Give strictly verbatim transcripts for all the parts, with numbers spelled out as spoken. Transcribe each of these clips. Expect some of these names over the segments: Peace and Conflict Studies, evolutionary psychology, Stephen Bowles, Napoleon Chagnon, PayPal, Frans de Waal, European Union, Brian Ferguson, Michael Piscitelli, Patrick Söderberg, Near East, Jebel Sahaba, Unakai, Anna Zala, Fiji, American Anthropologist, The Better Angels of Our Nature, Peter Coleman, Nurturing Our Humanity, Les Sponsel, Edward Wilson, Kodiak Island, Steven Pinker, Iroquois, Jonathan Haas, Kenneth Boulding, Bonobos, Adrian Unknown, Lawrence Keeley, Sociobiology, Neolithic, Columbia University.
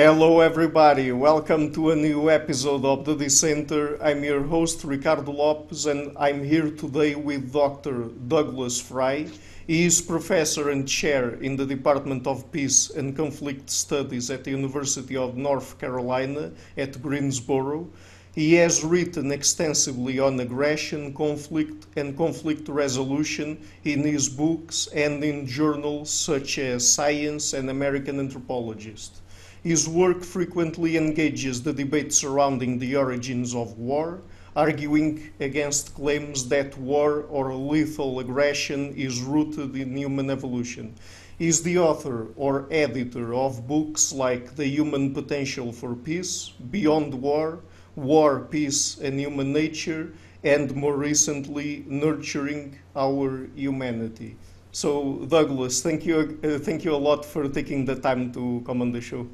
Hello everybody, welcome to a new episode of The Dissenter. I'm your host Ricardo Lopes and I'm here today with Doctor Douglas Fry. He is professor and chair in the Department of Peace and Conflict Studies at the University of North Carolina at Greensboro. He has written extensively on aggression, conflict and conflict resolution in his books and in journals such as Science and American Anthropologist. His work frequently engages the debate surrounding the origins of war, arguing against claims that war or lethal aggression is rooted in human evolution. He is the author or editor of books like The Human Potential for Peace, Beyond War, War, Peace and Human Nature, and more recently, Nurturing Our Humanity. So, Douglas, thank you, uh, thank you a lot for taking the time to come on the show.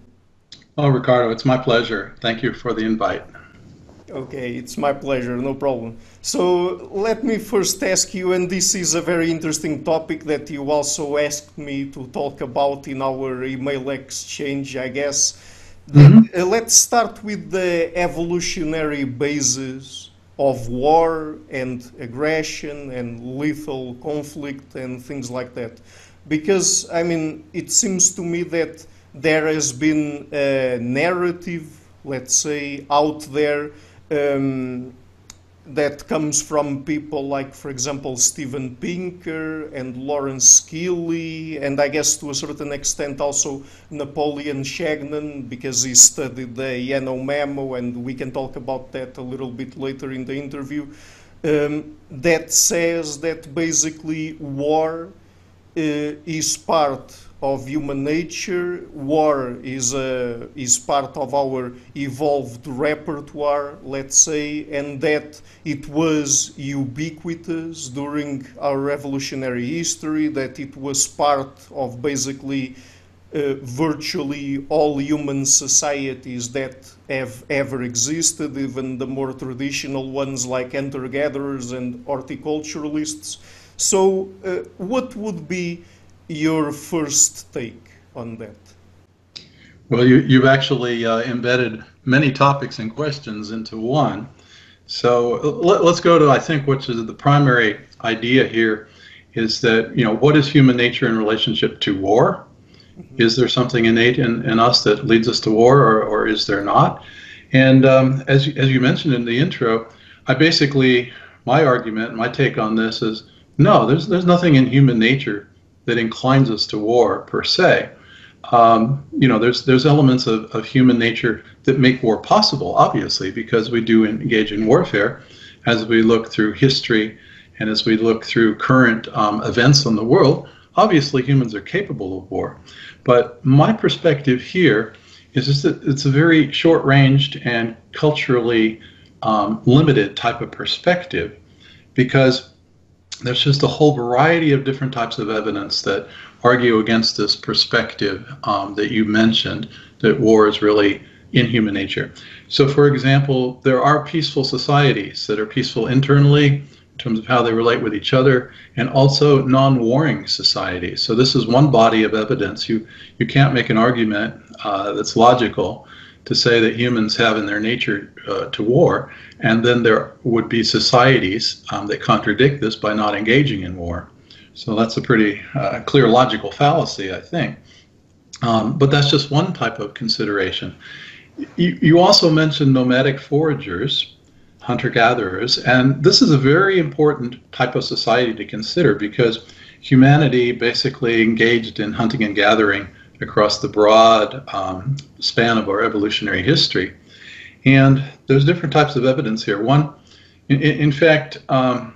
Oh, Ricardo, it's my pleasure. Thank you for the invite. Okay, it's my pleasure, no problem. So let me first ask you, and this is a very interesting topic that you also asked me to talk about in our email exchange, I guess. Mm-hmm. uh, let's start with the evolutionary basis of war and aggression and lethal conflict and things like that. Because, I mean, it seems to me that there has been a narrative, let's say, out there um, that comes from people like, for example, Steven Pinker and Lawrence Keeley, and I guess to a certain extent also Napoleon Chagnon, because he studied the Yanomamö, and we can talk about that a little bit later in the interview, um, that says that basically war uh, is part of human nature, war is, uh, is part of our evolved repertoire, let's say, and that it was ubiquitous during our evolutionary history, that it was part of basically uh, virtually all human societies that have ever existed, even the more traditional ones like hunter-gatherers and horticulturalists. So uh, what would be your first take on that? Well, you, you've actually uh, embedded many topics and questions into one. So let, let's go to, I think, which is the primary idea here is that, you know, what is human nature in relationship to war? Mm-hmm. Is there something innate in, in us that leads us to war, or, or is there not? And um, as, as you mentioned in the intro, I basically, my argument, my take on this is, no, there's, there's nothing in human nature that inclines us to war per se. Um, you know, there's there's elements of, of human nature that make war possible, obviously, because we do engage in warfare as we look through history and as we look through current um, events in the world. Obviously, humans are capable of war. But my perspective here is just that it's a very short-ranged and culturally um, limited type of perspective, because there's just a whole variety of different types of evidence that argue against this perspective um, that you mentioned, that war is really in human nature. So, for example, there are peaceful societies that are peaceful internally in terms of how they relate with each other, and also non-warring societies. So this is one body of evidence. You, you can't make an argument uh, that's logical to say that humans have in their nature uh, to war, and then there would be societies um, that contradict this by not engaging in war. So that's a pretty uh, clear logical fallacy, I think. Um, but that's just one type of consideration. You, you also mentioned nomadic foragers, hunter-gatherers, and this is a very important type of society to consider, because humanity basically engaged in hunting and gathering across the broad um, span of our evolutionary history. And there's different types of evidence here. One, in, in fact, um,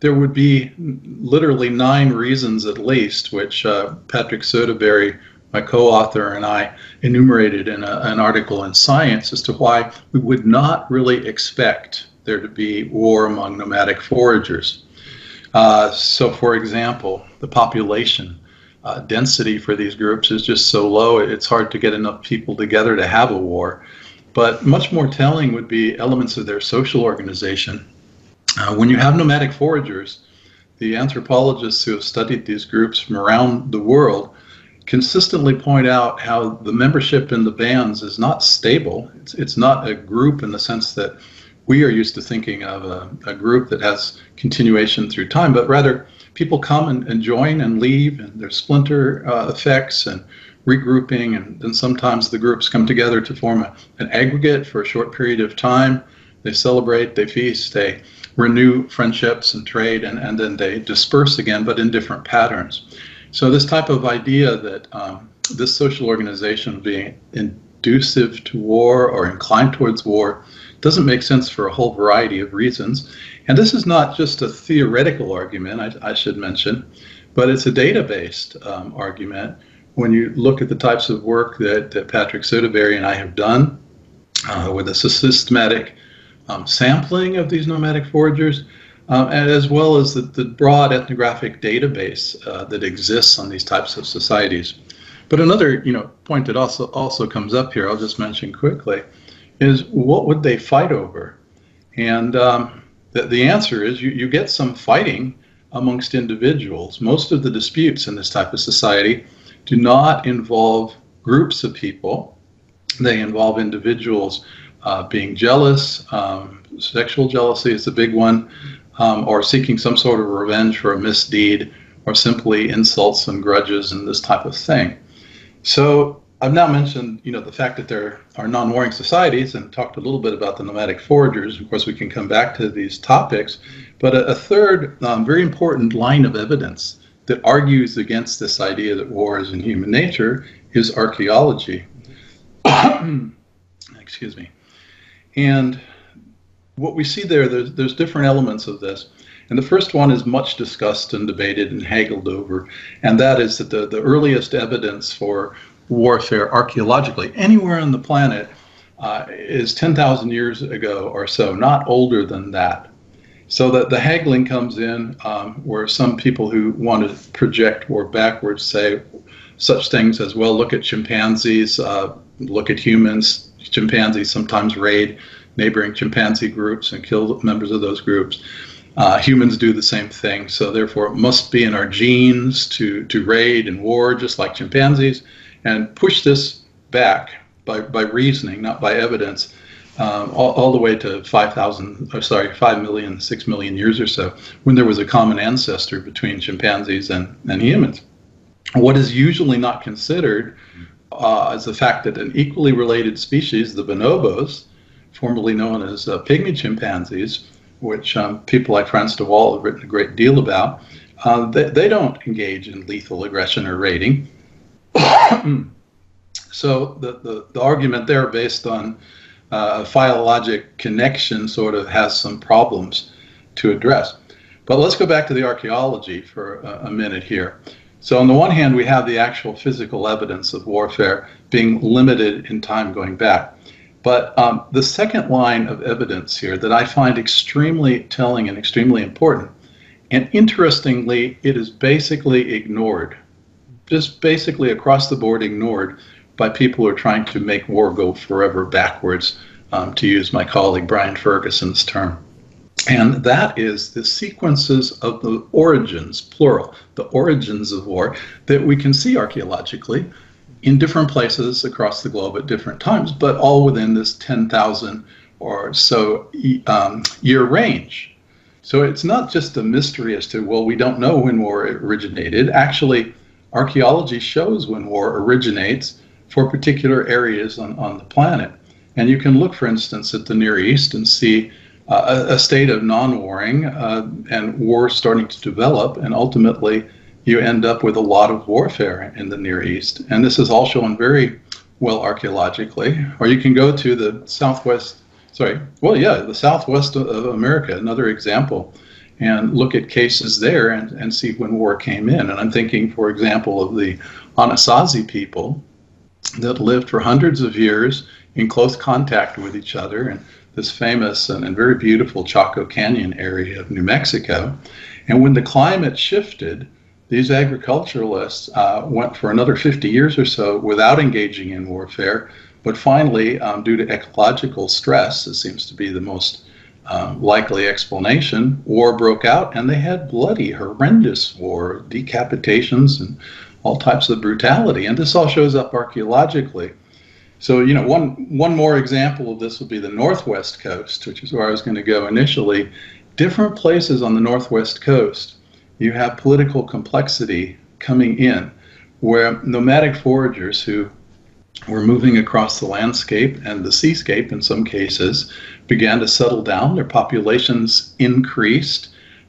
there would be literally nine reasons at least, which uh, Patrick Söderberg, my co-author, and I enumerated in a, an article in Science as to why we would not really expect there to be war among nomadic foragers. Uh, so, for example, the population Uh, density for these groups is just so low, it's hard to get enough people together to have a war. But much more telling would be elements of their social organization. Uh, when you have nomadic foragers, the anthropologists who have studied these groups from around the world consistently point out how the membership in the bands is not stable. It's, it's not a group in the sense that we are used to thinking of a, a group that has continuation through time, but rather people come and, and join and leave, and there's splinter uh, effects and regrouping, and, and sometimes the groups come together to form a, an aggregate for a short period of time. They celebrate, they feast, they renew friendships and trade, and, and then they disperse again, but in different patterns. So this type of idea that um, this social organization being inducive to war or inclined towards war doesn't make sense for a whole variety of reasons. And this is not just a theoretical argument, I, I should mention, but it's a data-based um, argument. When you look at the types of work that, that Patrick Söderberg and I have done uh, with a systematic um, sampling of these nomadic foragers, Um, and as well as the, the broad ethnographic database uh, that exists on these types of societies. But another, you know, point that also also comes up here, I'll just mention quickly, is what would they fight over? And um, the, the answer is you, you get some fighting amongst individuals. Most of the disputes in this type of society do not involve groups of people. They involve individuals uh, being jealous. Um, sexual jealousy is a big one. Um, or seeking some sort of revenge for a misdeed, or simply insults and grudges and this type of thing. So I've now mentioned, you know, the fact that there are non-warring societies and talked a little bit about the nomadic foragers. Of course, we can come back to these topics. But a, a third um, very important line of evidence that argues against this idea that war is in human nature is archaeology. Excuse me. And what we see there, there's, there's different elements of this. And the first one is much discussed and debated and haggled over. And that is that the, the earliest evidence for warfare archaeologically anywhere on the planet uh, is ten thousand years ago or so, not older than that. So that the haggling comes in um, where some people who want to project war backwards say such things as, well, look at chimpanzees, uh, look at humans. Chimpanzees sometimes raid neighboring chimpanzee groups and kill members of those groups. Uh, humans do the same thing, so therefore it must be in our genes to, to raid and war just like chimpanzees, and push this back by, by reasoning, not by evidence, um, all, all the way to five thousand, or sorry, five million, six million years or so, when there was a common ancestor between chimpanzees and, and humans. What is usually not considered uh, is the fact that an equally related species, the bonobos, formerly known as uh, pygmy chimpanzees, which um, people like Frans de Waal have written a great deal about, uh, they, they don't engage in lethal aggression or raiding. So the, the, the argument there based on uh, a phylogenic connection sort of has some problems to address. But let's go back to the archaeology for a, a minute here. So on the one hand, we have the actual physical evidence of warfare being limited in time going back. But um, the second line of evidence here that I find extremely telling and extremely important, and interestingly, it is basically ignored, just basically across the board ignored by people who are trying to make war go forever backwards, um, to use my colleague Brian Ferguson's term. And that is the sequences of the origins, plural, the origins of war that we can see archaeologically in different places across the globe at different times, but all within this ten thousand or so um, year range. So it's not just a mystery as to, well, we don't know when war originated. Actually, archaeology shows when war originates for particular areas on, on the planet. And you can look, for instance, at the Near East and see uh, a, a state of non-warring uh, and war starting to develop, and ultimately you end up with a lot of warfare in the Near East. And this is all shown very well archaeologically. Or you can go to the Southwest, sorry, well, yeah, the Southwest of America, another example, and look at cases there and, and see when war came in. And I'm thinking, for example, of the Anasazi people that lived for hundreds of years in close contact with each other in this famous and, and very beautiful Chaco Canyon area of New Mexico. And when the climate shifted, these agriculturalists uh, went for another fifty years or so without engaging in warfare, but finally, um, due to ecological stress, it seems to be the most um, likely explanation, war broke out, and they had bloody, horrendous war, decapitations and all types of brutality. And this all shows up archaeologically. So, you know, one, one more example of this would be the Northwest Coast, which is where I was going to go initially. Different places on the Northwest Coast, you have political complexity coming in, where nomadic foragers who were moving across the landscape and the seascape in some cases began to settle down. Their populations increased.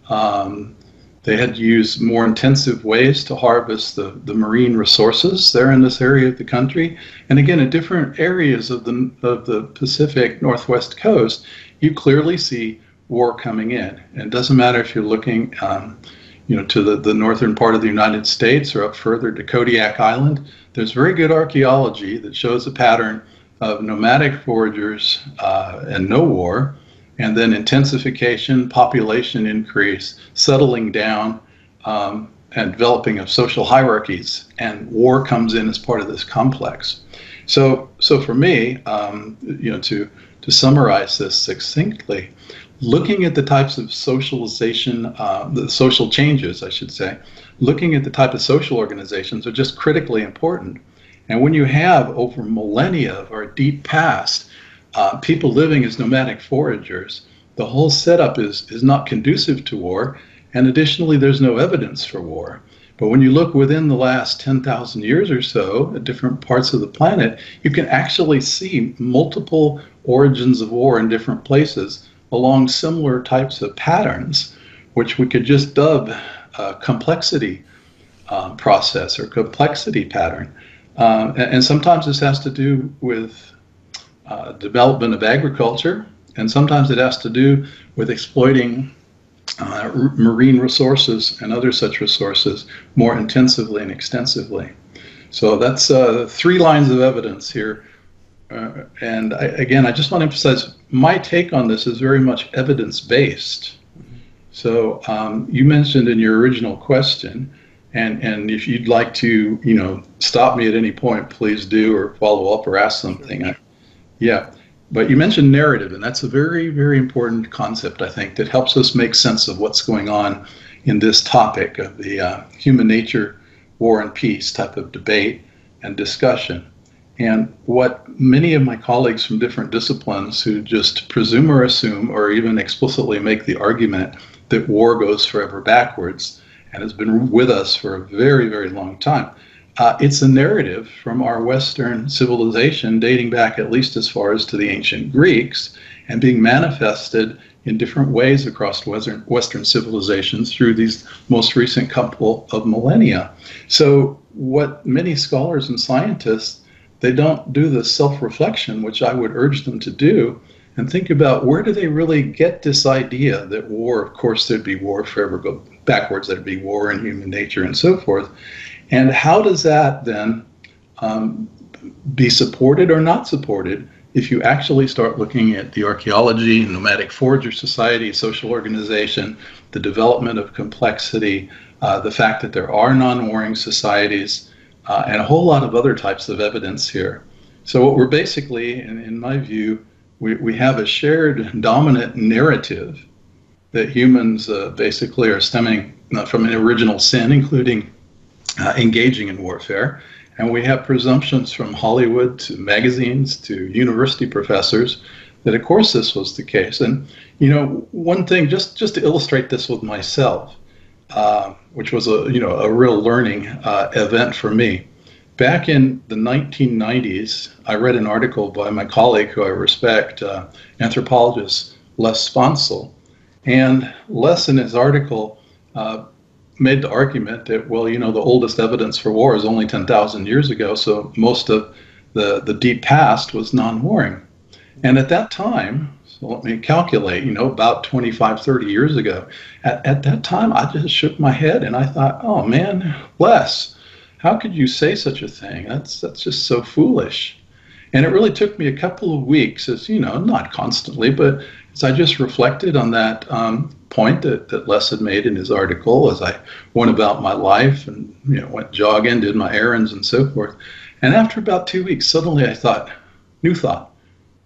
Um, they had to use more intensive ways to harvest the, the marine resources there in this area of the country. And again, in different areas of the, of the Pacific Northwest Coast, you clearly see war coming in. And it doesn't matter if you're looking um, you know, to the, the northern part of the United States or up further to Kodiak Island. There's very good archaeology that shows a pattern of nomadic foragers uh, and no war, and then intensification, population increase, settling down, um, and developing of social hierarchies, and war comes in as part of this complex. So, so for me, um, you know, to, to summarize this succinctly, looking at the types of socialization, uh, the social changes, I should say, looking at the type of social organizations are just critically important. And when you have over millennia of our deep past, uh, people living as nomadic foragers, the whole setup is, is not conducive to war. And additionally, there's no evidence for war. But when you look within the last ten thousand years or so at different parts of the planet, you can actually see multiple origins of war in different places along similar types of patterns, which we could just dub uh, complexity uh, process or complexity pattern. Um, and, and sometimes this has to do with uh, development of agriculture, and sometimes it has to do with exploiting uh, marine resources and other such resources more intensively and extensively. So that's uh, three lines of evidence here. Uh, and I, again, I just want to emphasize, my take on this is very much evidence-based. So um, you mentioned in your original question, and, and if you'd like to, you know, stop me at any point, please do, or follow up or ask something. I, yeah, but you mentioned narrative, and that's a very, very important concept, I think, that helps us make sense of what's going on in this topic of the uh, human nature, war and peace type of debate and discussion. And what many of my colleagues from different disciplines who just presume or assume or even explicitly make the argument that war goes forever backwards and has been with us for a very, very long time. Uh, it's a narrative from our Western civilization dating back at least as far as to the ancient Greeks and being manifested in different ways across Western, Western civilizations through these most recent couple of millennia. So what many scholars and scientists, they don't do the self-reflection, which I would urge them to do, and think about where do they really get this idea that war, of course, there'd be war forever, go backwards, there'd be war in human nature and so forth. And how does that then um, be supported or not supported if you actually start looking at the archaeology, nomadic forager society, social organization, the development of complexity, uh, the fact that there are non-warring societies, Uh, and a whole lot of other types of evidence here. So what we're basically, in, in my view, we, we have a shared dominant narrative that humans uh, basically are stemming from an original sin, including uh, engaging in warfare. And we have presumptions from Hollywood to magazines to university professors that, of course, this was the case. And, you know, one thing, just, just to illustrate this with myself, Uh, which was a you know a real learning uh, event for me. Back in the nineteen nineties, I read an article by my colleague who I respect, uh, anthropologist Les Sponsel, and Les in his article uh, made the argument that, well, you know, the oldest evidence for war is only ten thousand years ago, so most of the the deep past was non-warring. And at that time, well, let me calculate, you know, about twenty-five, thirty years ago. At, at that time, I just shook my head and I thought, oh man, Les, how could you say such a thing? That's, that's just so foolish. And it really took me a couple of weeks, as you know, not constantly, but as I just reflected on that um, point that, that Les had made in his article, as I went about my life and, you know, went jogging, did my errands and so forth. And after about two weeks, suddenly I thought, new thought.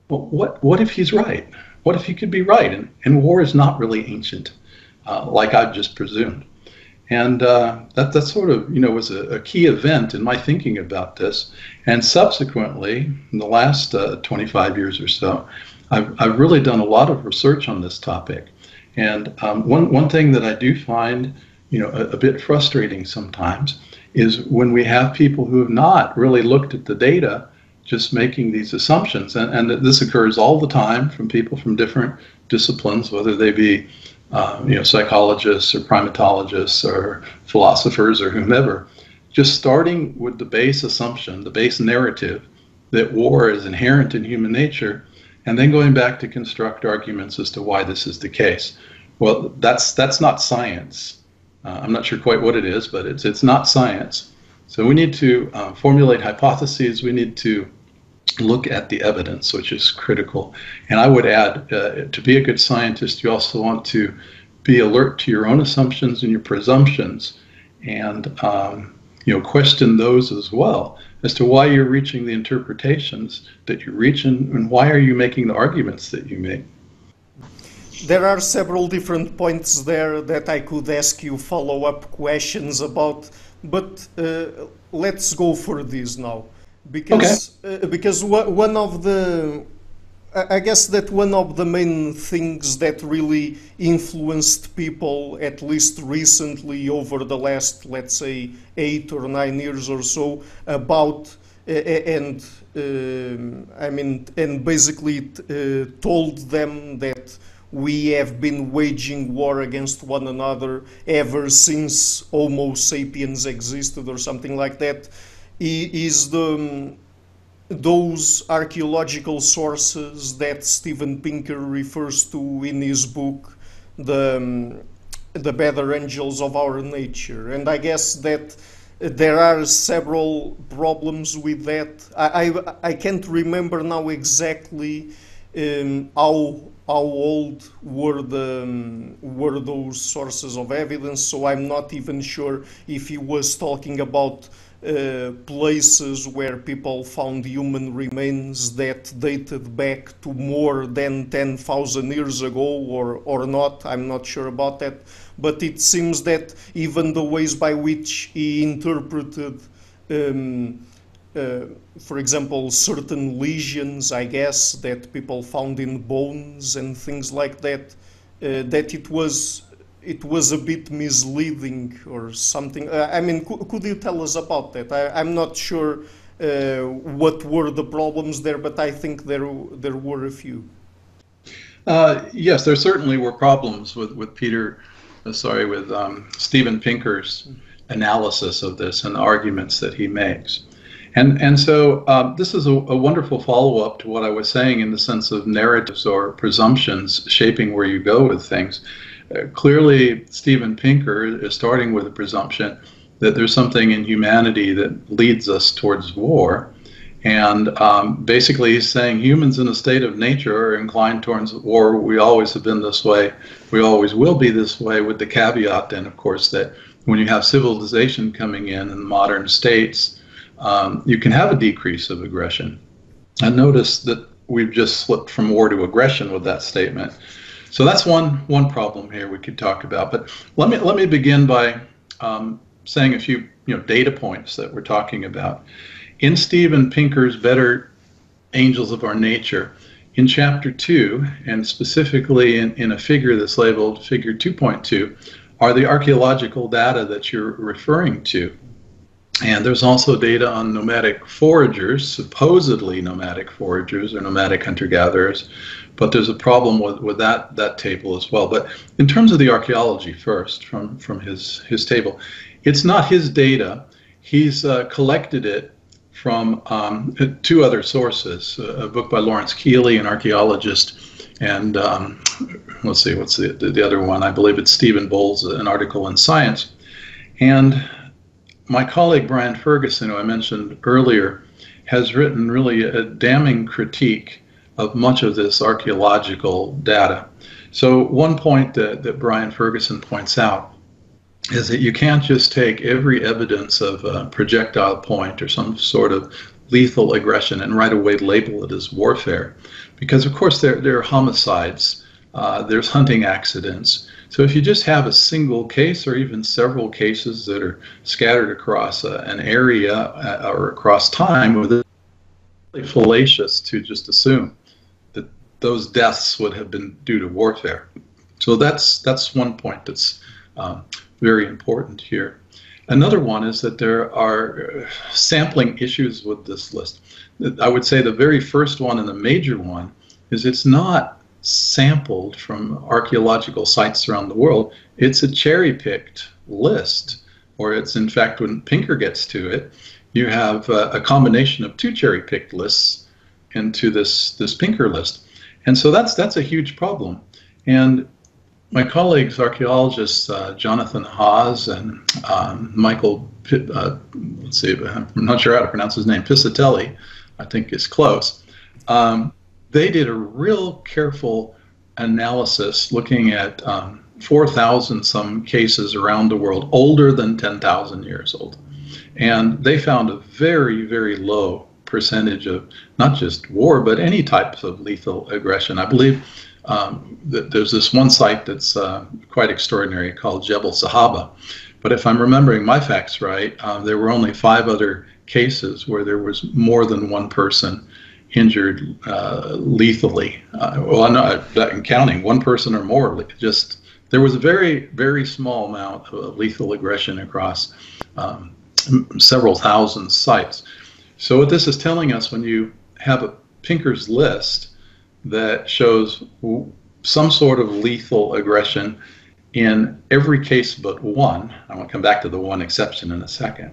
Well, what, what if he's right? What if he could be right? And, and war is not really ancient, uh, like I've just presumed. And uh, that, that sort of, you know, was a, a key event in my thinking about this. And subsequently, in the last uh, twenty-five years or so, I've, I've really done a lot of research on this topic. And um, one, one thing that I do find, you know, a, a bit frustrating sometimes is when we have people who have not really looked at the data just making these assumptions. And, and this occurs all the time from people from different disciplines, whether they be Um, you know, psychologists or primatologists or philosophers or whomever, just starting with the base assumption, the base narrative that war is inherent in human nature, and then going back to construct arguments as to why this is the case. Well, that's that's not science. Uh, I'm not sure quite what it is, but it's it's not science. So we need to uh, formulate hypotheses. We need to look at the evidence, which is critical. And I would add, uh, to be a good scientist, you also want to be alert to your own assumptions and your presumptions, and um, you know, question those as well as to why you're reaching the interpretations that you reach, and, and why are you making the arguments that you make. There are several different points there that I could ask you follow-up questions about, but uh, let's go for these now. Because okay. uh, because one of the, I guess that one of the main things that really influenced people, at least recently over the last, let's say, eight or nine years or so, about uh, and um, I mean and basically uh, told them that we have been waging war against one another ever since Homo sapiens existed or something like that, is the, those archaeological sources that Steven Pinker refers to in his book, the, the Better Angels of Our Nature. And I guess that there are several problems with that. I, I, I can't remember now exactly um, how, how old were, the, were those sources of evidence, so I'm not even sure if he was talking about Uh, places where people found human remains that dated back to more than ten thousand years ago or, or not. I'm not sure about that. But it seems that even the ways by which he interpreted, um, uh, for example, certain lesions, I guess, that people found in bones and things like that, uh, that it was it was a bit misleading or something. Uh, I mean, could, could you tell us about that? I, I'm not sure uh, what were the problems there, but I think there, there were a few. Uh, yes, there certainly were problems with, with Peter, uh, sorry, with um, Steven Pinker's analysis of this and the arguments that he makes. And, and so um, this is a, a wonderful follow-up to what I was saying in the sense of narratives or presumptions shaping where you go with things. Uh, clearly, Steven Pinker is starting with a presumption that there's something in humanity that leads us towards war. And um, basically, he's saying humans in a state of nature are inclined towards war. We always have been this way. We always will be this way, with the caveat then, of course, that when you have civilization coming in in modern states, um, you can have a decrease of aggression. And notice that we've just slipped from war to aggression with that statement. So that's one one problem here we could talk about. But let me let me begin by um, saying a few you know data points that we're talking about. In Steven Pinker's Better Angels of Our Nature, in chapter two, and specifically in, in a figure that's labeled figure two point two, are the archaeological data that you're referring to. And there's also data on nomadic foragers, supposedly nomadic foragers or nomadic hunter-gatherers, but there's a problem with, with that, that table as well. But in terms of the archaeology first, from, from his, his table, it's not his data. He's uh, collected it from um, two other sources, a book by Lawrence Keeley, an archaeologist, and um, let's see, what's the, the other one? I believe it's Stephen Bowles, an article in Science. And my colleague Brian Ferguson, who I mentioned earlier, has written really a damning critique of much of this archaeological data. So one point that, that Brian Ferguson points out is that you can't just take every evidence of a projectile point or some sort of lethal aggression and right away label it as warfare, because of course there, there are homicides, uh, there's hunting accidents. So if you just have a single case or even several cases that are scattered across uh, an area uh, or across time, it's really fallacious to just assume that those deaths would have been due to warfare. So that's, that's one point that's um, very important here. Another one is that there are sampling issues with this list. I would say the very first one and the major one is it's not sampled from archaeological sites around the world. It's a cherry-picked list, or it's, in fact, when Pinker gets to it, you have a, a combination of two cherry-picked lists into this, this Pinker list. And so that's, that's a huge problem. And my colleagues, archaeologists uh, Jonathan Haas and um, Michael, uh, let's see, I'm not sure how to pronounce his name, Piscitelli, I think is close. Um, they did a real careful analysis looking at um, four thousand some cases around the world, older than ten thousand years old. And they found a very, very low percentage of not just war, but any types of lethal aggression. I believe Um, th there's this one site that's uh, quite extraordinary called Jebel Sahaba. But if I'm remembering my facts right, uh, there were only five other cases where there was more than one person injured uh, lethally. Uh, well, I'm not I'm counting one person or more. Just there was a very, very small amount of lethal aggression across um, several thousand sites. So what this is telling us, when you have a Pinker's list that shows some sort of lethal aggression in every case but one, I want to come back to the one exception in a second,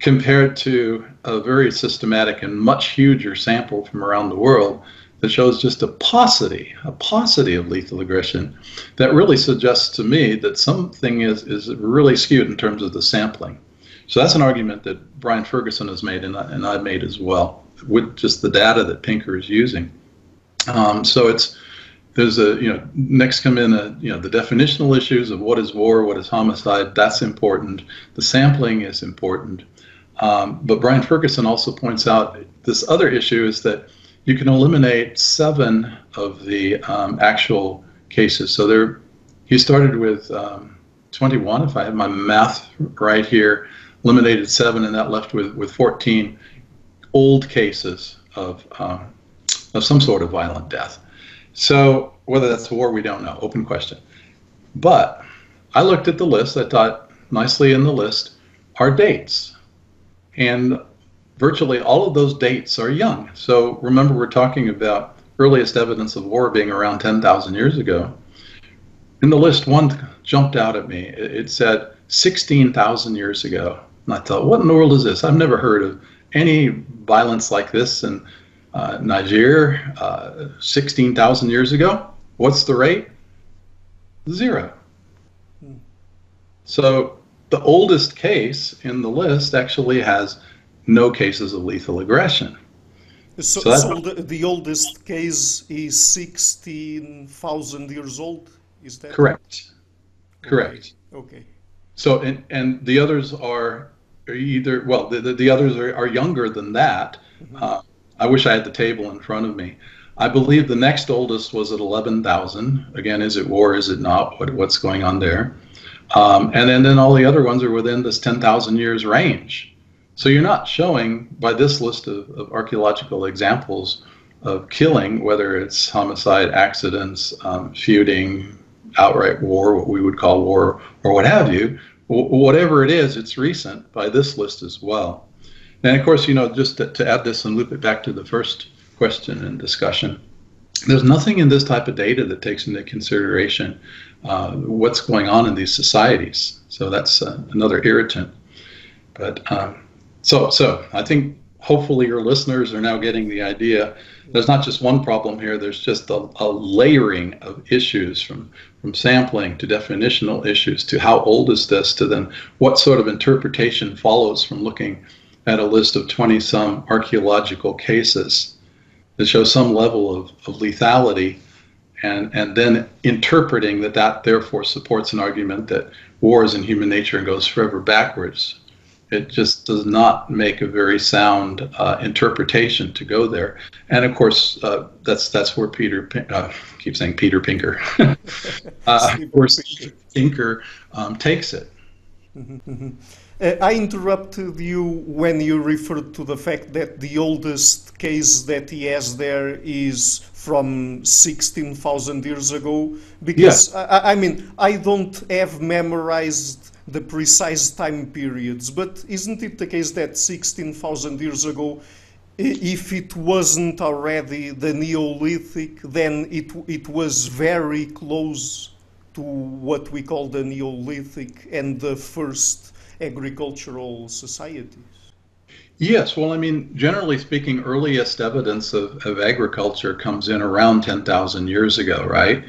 compared to a very systematic and much huger sample from around the world that shows just a paucity, a paucity of lethal aggression, that really suggests to me that something is, is really skewed in terms of the sampling. So that's an argument that Brian Ferguson has made and I, and I made as well, with just the data that Pinker is using. Um, so it's, there's a, you know, next come in, a, you know, the definitional issues of what is war, what is homicide, that's important. The sampling is important. Um, but Brian Ferguson also points out this other issue is that you can eliminate seven of the um, actual cases. So there, he started with um, twenty-one, if I have my math right here, eliminated seven, and that left with, with fourteen old cases of um, of some sort of violent death. So whether that's war, we don't know, open question. But I looked at the list, I thought nicely in the list are dates. And virtually all of those dates are young. So remember, we're talking about earliest evidence of war being around ten thousand years ago. In the list, one jumped out at me. It said sixteen thousand years ago. And I thought, what in the world is this? I've never heard of any violence like this. And Uh, Niger, uh, sixteen thousand years ago, what's the rate? Zero. Hmm. So the oldest case in the list actually has no cases of lethal aggression. So, so, so the, the oldest case is sixteen thousand years old, is that correct? Right? Correct. Okay. Okay. So, and, and the others are either, well, the, the, the others are, are younger than that. Mm-hmm. uh, I wish I had the table in front of me. I believe the next oldest was at eleven thousand. Again, is it war? Is it not? What, what's going on there? Um, and then, then all the other ones are within this ten thousand years range. So you're not showing by this list of, of archaeological examples of killing, whether it's homicide, accidents, um, feuding, outright war, what we would call war, or what have you. W- whatever it is, it's recent by this list as well. And of course, you know, just to, to add this and loop it back to the first question and discussion, there's nothing in this type of data that takes into consideration uh, what's going on in these societies. So that's uh, another irritant. But um, so, so I think hopefully your listeners are now getting the idea. There's not just one problem here. There's just a, a layering of issues from, from sampling to definitional issues to how old is this to then what sort of interpretation follows from looking at a list of twenty some archaeological cases that show some level of, of lethality, and, and then interpreting that that therefore supports an argument that war is in human nature and goes forever backwards. It just does not make a very sound uh, interpretation to go there. And of course, uh, that's that's where Peter uh, keep saying Peter Pinker, uh, where Pinker, Pinker um, takes it. Mm-hmm, mm-hmm. Uh, I interrupted you when you referred to the fact that the oldest case that he has there is from sixteen thousand years ago, because, yes. I, I mean, I don't have memorized the precise time periods, but isn't it the case that sixteen thousand years ago, if it wasn't already the Neolithic, then it, it was very close to what we call the Neolithic and the first agricultural societies? Yes, well, I mean, generally speaking, earliest evidence of, of agriculture comes in around ten thousand years ago, right?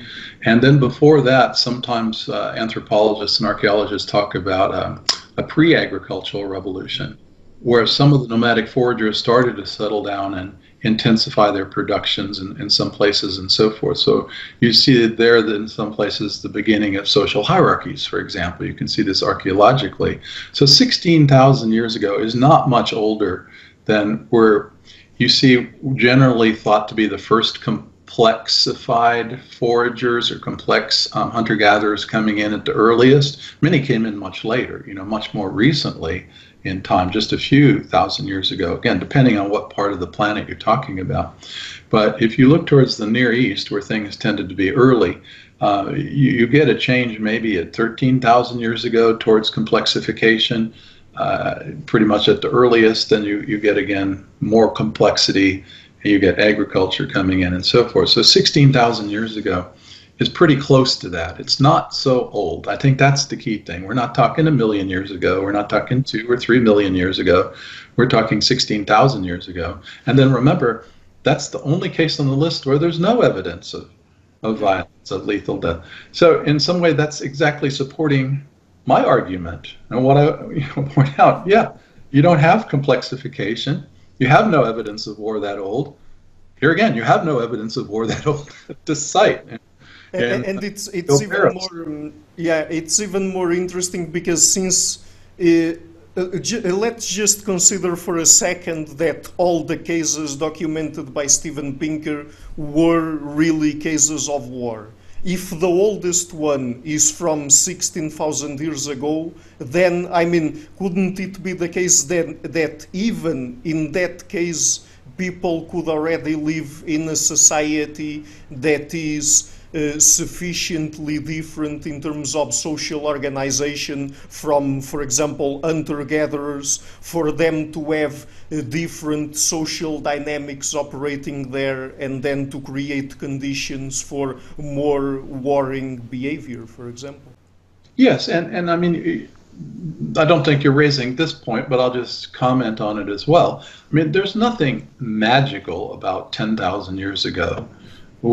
And then before that, sometimes uh, anthropologists and archaeologists talk about um, a pre-agricultural revolution, where some of the nomadic foragers started to settle down and intensify their productions in, in some places and so forth. So you see it there that in some places the beginning of social hierarchies, for example. You can see this archaeologically. So sixteen thousand years ago is not much older than where you see generally thought to be the first complexified foragers or complex um, hunter-gatherers coming in at the earliest. Many came in much later, you know, much more recently in time, just a few thousand years ago, again, depending on what part of the planet you're talking about. But if you look towards the Near East, where things tended to be early, uh, you, you get a change maybe at thirteen thousand years ago towards complexification, uh, pretty much at the earliest, then you, you get, again, more complexity, and you get agriculture coming in and so forth. So sixteen thousand years ago is pretty close to that. It's not so old. I think that's the key thing. We're not talking a million years ago. We're not talking two or three million years ago. We're talking sixteen thousand years ago. And then remember, that's the only case on the list where there's no evidence of, of violence, of lethal death. So in some way, that's exactly supporting my argument. And what I you know, point out, yeah, you don't have complexification. You have no evidence of war that old. Here again, you have no evidence of war that old to cite. And, and it's it's even more yeah it's even more interesting because since uh, uh, ju let's just consider for a second that all the cases documented by Steven Pinker were really cases of war. If the oldest one is from sixteen thousand years ago, then I mean, couldn't it be the case that that even in that case people could already live in a society that is Uh, sufficiently different in terms of social organization from, for example, hunter-gatherers, for them to have uh, different social dynamics operating there and then to create conditions for more warring behavior, for example? Yes, and, and I mean, I don't think you're raising this point, but I'll just comment on it as well. I mean, there's nothing magical about ten thousand years ago.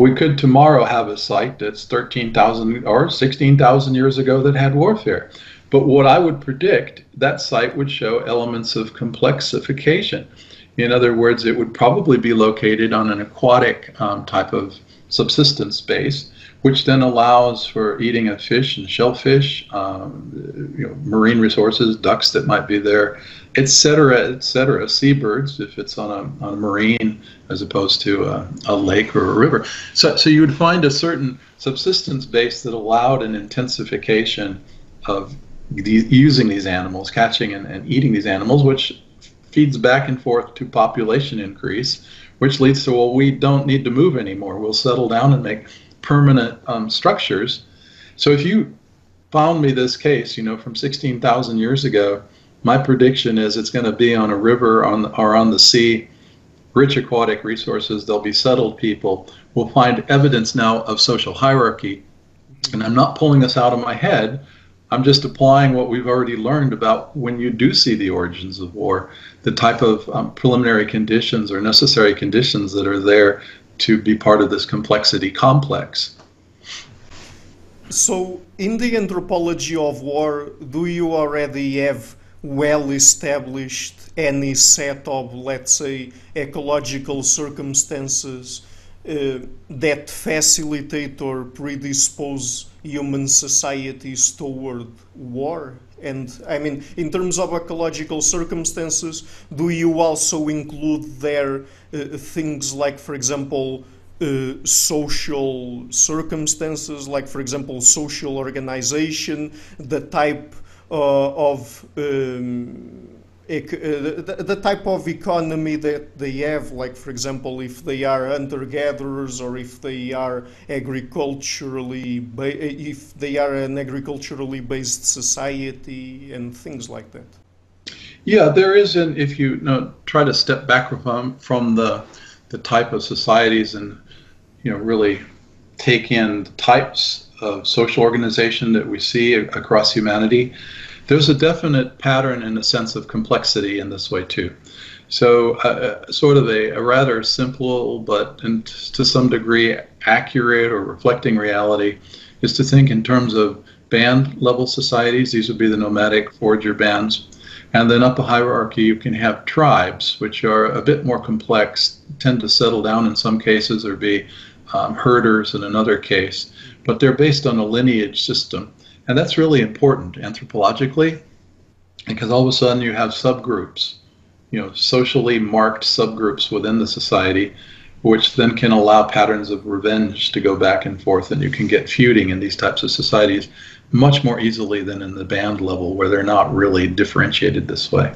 We could tomorrow have a site that's thirteen thousand or sixteen thousand years ago that had warfare. But what I would predict, that site would show elements of complexification. In other words, it would probably be located on an aquatic um, type of subsistence base, which then allows for eating of fish and shellfish, um, you know, marine resources, ducks that might be there, et cetera, et cetera, seabirds, if it's on a, on a marine as opposed to a, a lake or a river. So, so you would find a certain subsistence base that allowed an intensification of the, using these animals, catching and, and eating these animals, which feeds back and forth to population increase, which leads to, well, we don't need to move anymore. We'll settle down and make permanent um, structures. So if you found me this case, you know, from sixteen thousand years ago, my prediction is it's going to be on a river on the, or on the sea, rich aquatic resources. There'll be settled people. We'll find evidence now of social hierarchy. And I'm not pulling this out of my head. I'm just applying what we've already learned about when you do see the origins of war, the type of um, preliminary conditions or necessary conditions that are there to be part of this complexity complex. So in the anthropology of war, do you already have well-established any set of, let's say, ecological circumstances uh, that facilitate or predispose human societies toward war? And I mean, in terms of ecological circumstances, do you also include there uh, things like, for example, uh, social circumstances, like, for example, social organization, the type uh, of um, Ec uh, the, the type of economy that they have, like, for example, if they are hunter-gatherers or if they are agriculturally, ba if they are an agriculturally based society and things like that. Yeah, there is an, if you, you know, try to step back from, from the, the type of societies and, you know, really take in the types of social organization that we see across humanity. There's a definite pattern in a sense of complexity in this way too. So uh, sort of a, a rather simple but and to some degree accurate or reflecting reality is to think in terms of band level societies. These would be the nomadic forager bands. And then up a hierarchy you can have tribes, which are a bit more complex, tend to settle down in some cases or be um, herders in another case, but they're based on a lineage system. And that's really important anthropologically, because all of a sudden you have subgroups, you know, socially marked subgroups within the society, which then can allow patterns of revenge to go back and forth, and you can get feuding in these types of societies much more easily than in the band level, where they're not really differentiated this way.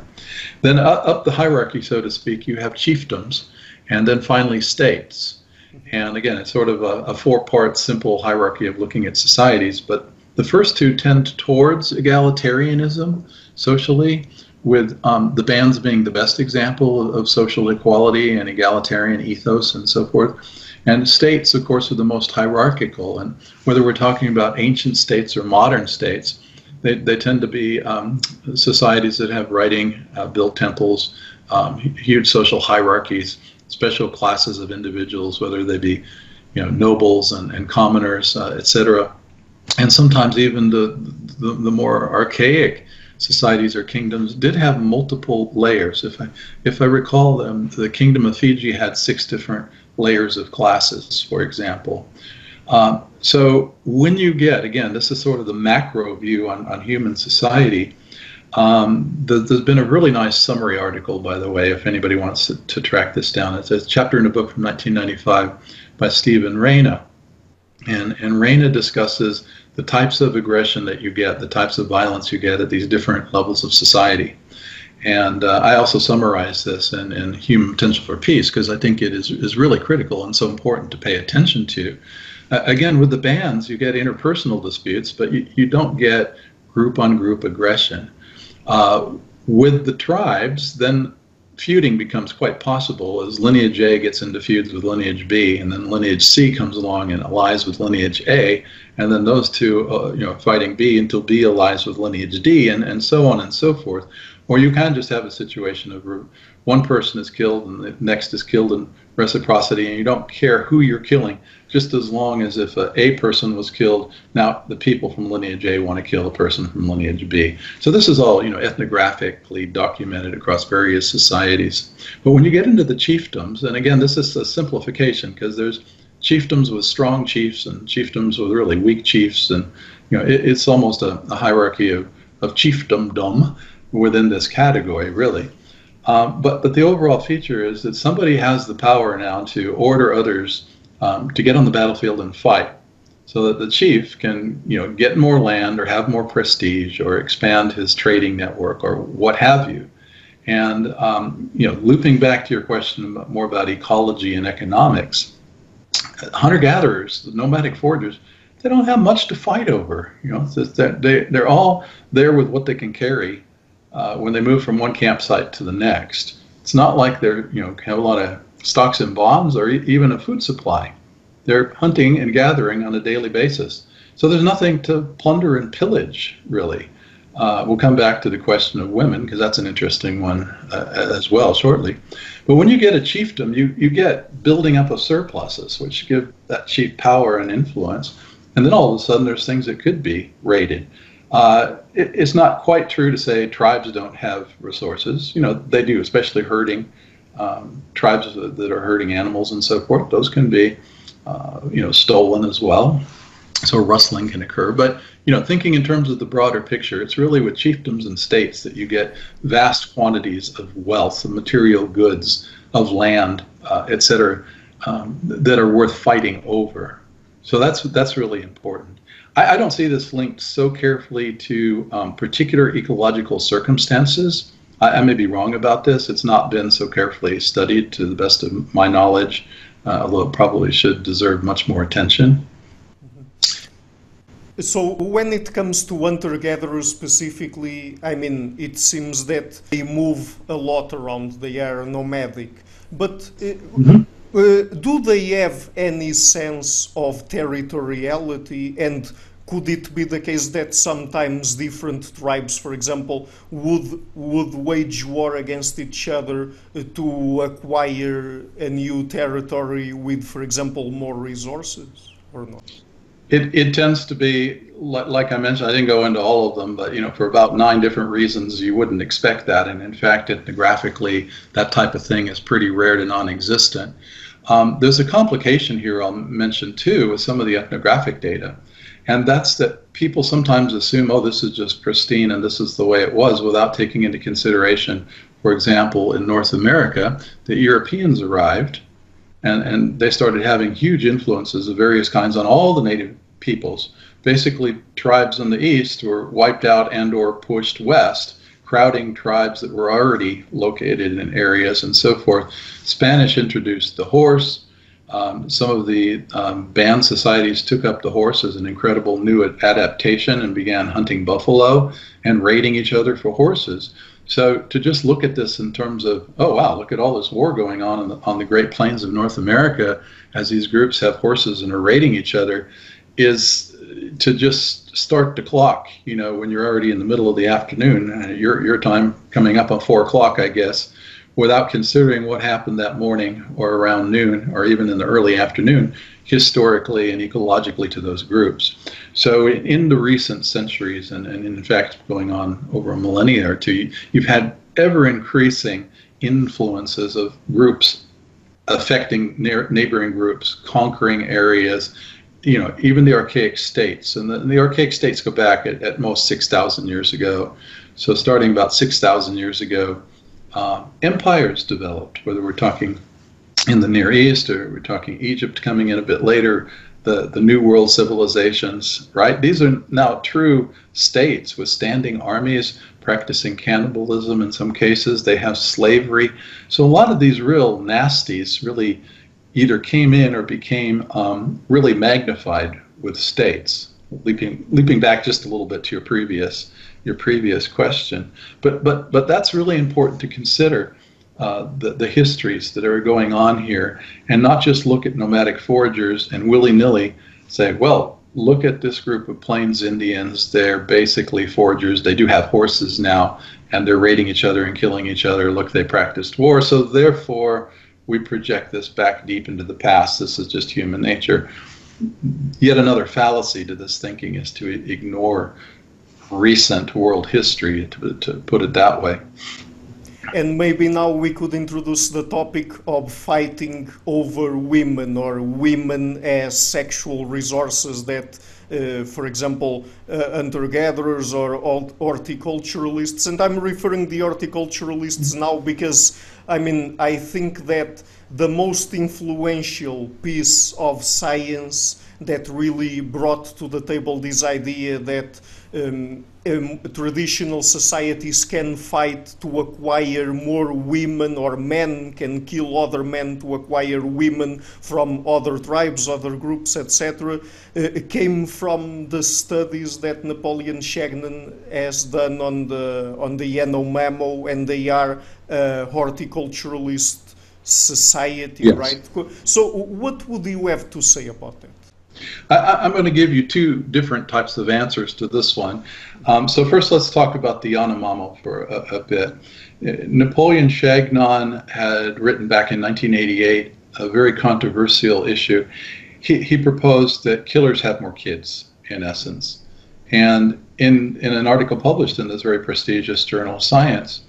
Then up the hierarchy, so to speak, you have chiefdoms, and then finally states. And again, it's sort of a, a four-part simple hierarchy of looking at societies, but the first two tend towards egalitarianism socially, with um, the bands being the best example of social equality and egalitarian ethos and so forth. And states, of course, are the most hierarchical. And whether we're talking about ancient states or modern states, they, they tend to be um, societies that have writing, uh, built temples, um, huge social hierarchies, special classes of individuals, whether they be, you know, nobles and, and commoners, uh, et cetera. And sometimes even the, the, the more archaic societies or kingdoms did have multiple layers. If I, if I recall, um, the Kingdom of Fiji had six different layers of classes, for example. Um, so when you get, again, this is sort of the macro view on, on human society. Um, the, there's been a really nice summary article, by the way, if anybody wants to, to track this down. It's a chapter in a book from nineteen ninety-five by Stephen Pinker. And, and Reyna discusses the types of aggression that you get, the types of violence you get at these different levels of society. And uh, I also summarize this in, in Human Potential for Peace, because I think it is, is really critical and so important to pay attention to. Uh, again, with the bands, you get interpersonal disputes, but you, you don't get group-on-group aggression. Uh, with the tribes, then feuding becomes quite possible as lineage A gets into feuds with lineage B, and then lineage C comes along and allies with lineage A, and then those two uh, you know, fighting B until B allies with lineage D, and, and so on and so forth. Or you can just have a situation of one person is killed and the next is killed in reciprocity, and you don't care who you're killing, just as long as if a, a person was killed, now the people from lineage A want to kill the person from lineage B. So this is all, you know, ethnographically documented across various societies. But when you get into the chiefdoms, and again, this is a simplification, because there's chiefdoms with strong chiefs and chiefdoms with really weak chiefs, and, you know, it, it's almost a, a hierarchy of, of chiefdomdom within this category, really. Um, but, but the overall feature is that somebody has the power now to order others um, to get on the battlefield and fight, so that the chief can, you know, get more land or have more prestige or expand his trading network or what have you. And, um, you know, looping back to your question more about ecology and economics, hunter-gatherers, the nomadic foragers, they don't have much to fight over. You know, they, they're all there with what they can carry. Uh, when they move from one campsite to the next, it's not like they're, you know, have a lot of stocks and bombs or e even a food supply. They're hunting and gathering on a daily basis. So there's nothing to plunder and pillage, really. Uh, we'll come back to the question of women, because that's an interesting one uh, as well shortly. But when you get a chiefdom, you, you get building up of surpluses, which give that chief power and influence. And then all of a sudden there's things that could be raided. Uh, it, it's not quite true to say tribes don't have resources. You know, they do, especially herding um, tribes that are herding animals and so forth. Those can be, uh, you know, stolen as well. so rustling can occur. But, you know, thinking in terms of the broader picture, it's really with chiefdoms and states that you get vast quantities of wealth, of material goods, of land, uh, et cetera, um, that are worth fighting over. So that's, that's really important. I, I don't see this linked so carefully to um, particular ecological circumstances. I, I may be wrong about this. It's not been so carefully studied to the best of my knowledge, uh, although it probably should deserve much more attention. So when it comes to hunter-gatherers specifically, I mean, it seems that they move a lot around, they are nomadic, but uh, mm-hmm. uh, do they have any sense of territoriality, and could it be the case that sometimes different tribes, for example, would, would wage war against each other uh, to acquire a new territory with, for example, more resources or not? It, it tends to be, like I mentioned, I didn't go into all of them, but, you know, for about nine different reasons, you wouldn't expect that. And in fact, ethnographically, that type of thing is pretty rare to non-existent. Um, there's a complication here I'll mention, too, with some of the ethnographic data. And that's that people sometimes assume, oh, this is just pristine and this is the way it was, without taking into consideration, for example, in North America, the Europeans arrived. And, and they started having huge influences of various kinds on all the native peoples. Basically, tribes in the east were wiped out and or pushed west, crowding tribes that were already located in areas and so forth. Spanish introduced the horse. Um, some of the um, band societies took up the horse as an incredible new adaptation and began hunting buffalo and raiding each other for horses. So to just look at this in terms of, oh, wow, look at all this war going on in the, on the Great Plains of North America as these groups have horses and are raiding each other, is to just start the clock, you know, when you're already in the middle of the afternoon, your, your time coming up on four o'clock, I guess, without considering what happened that morning or around noon or even in the early afternoon, historically and ecologically to those groups. So in the recent centuries, and, and in fact going on over a millennia or two, you've had ever-increasing influences of groups affecting neighboring groups, conquering areas, you know, even the archaic states. And the, the archaic states go back at, at most six thousand years ago. So starting about six thousand years ago, Uh, empires developed, whether we're talking in the Near East or we're talking Egypt coming in a bit later, the, the New World civilizations, right? These are now true states with standing armies, practicing cannibalism in some cases. They have slavery. So a lot of these real nasties really either came in or became um, really magnified with states. Leaping, leaping back just a little bit to your previous your previous question, but but but that's really important to consider uh, the the histories that are going on here, and not just look at nomadic foragers and willy-nilly say, well, look at this group of Plains Indians. They're basically foragers. They do have horses now, and they're raiding each other and killing each other. Look, they practiced war, so therefore we project this back deep into the past. This is just human nature. Yet another fallacy to this thinking is to ignore recent world history, to, to put it that way. And maybe now we could introduce the topic of fighting over women, or women as sexual resources that, uh, for example, uh, hunter-gatherers or horticulturalists, and I'm referring to the horticulturalists now because, I mean, I think that the most influential piece of science that really brought to the table this idea that um, um, traditional societies can fight to acquire more women, or men can kill other men to acquire women from other tribes, other groups, et cetera, uh, came from the studies that Napoleon Chagnon has done on the, on the Yanomamö, and they are uh, horticulturalists. Society, yes. Right? So what would you have to say about that? I, I'm going to give you two different types of answers to this one. Um, so first, let's talk about the Yanomamo for a, a bit. Napoleon Chagnon had written back in nineteen eighty-eight a very controversial issue. He, he proposed that killers have more kids, in essence. And in, in an article published in this very prestigious journal, Science,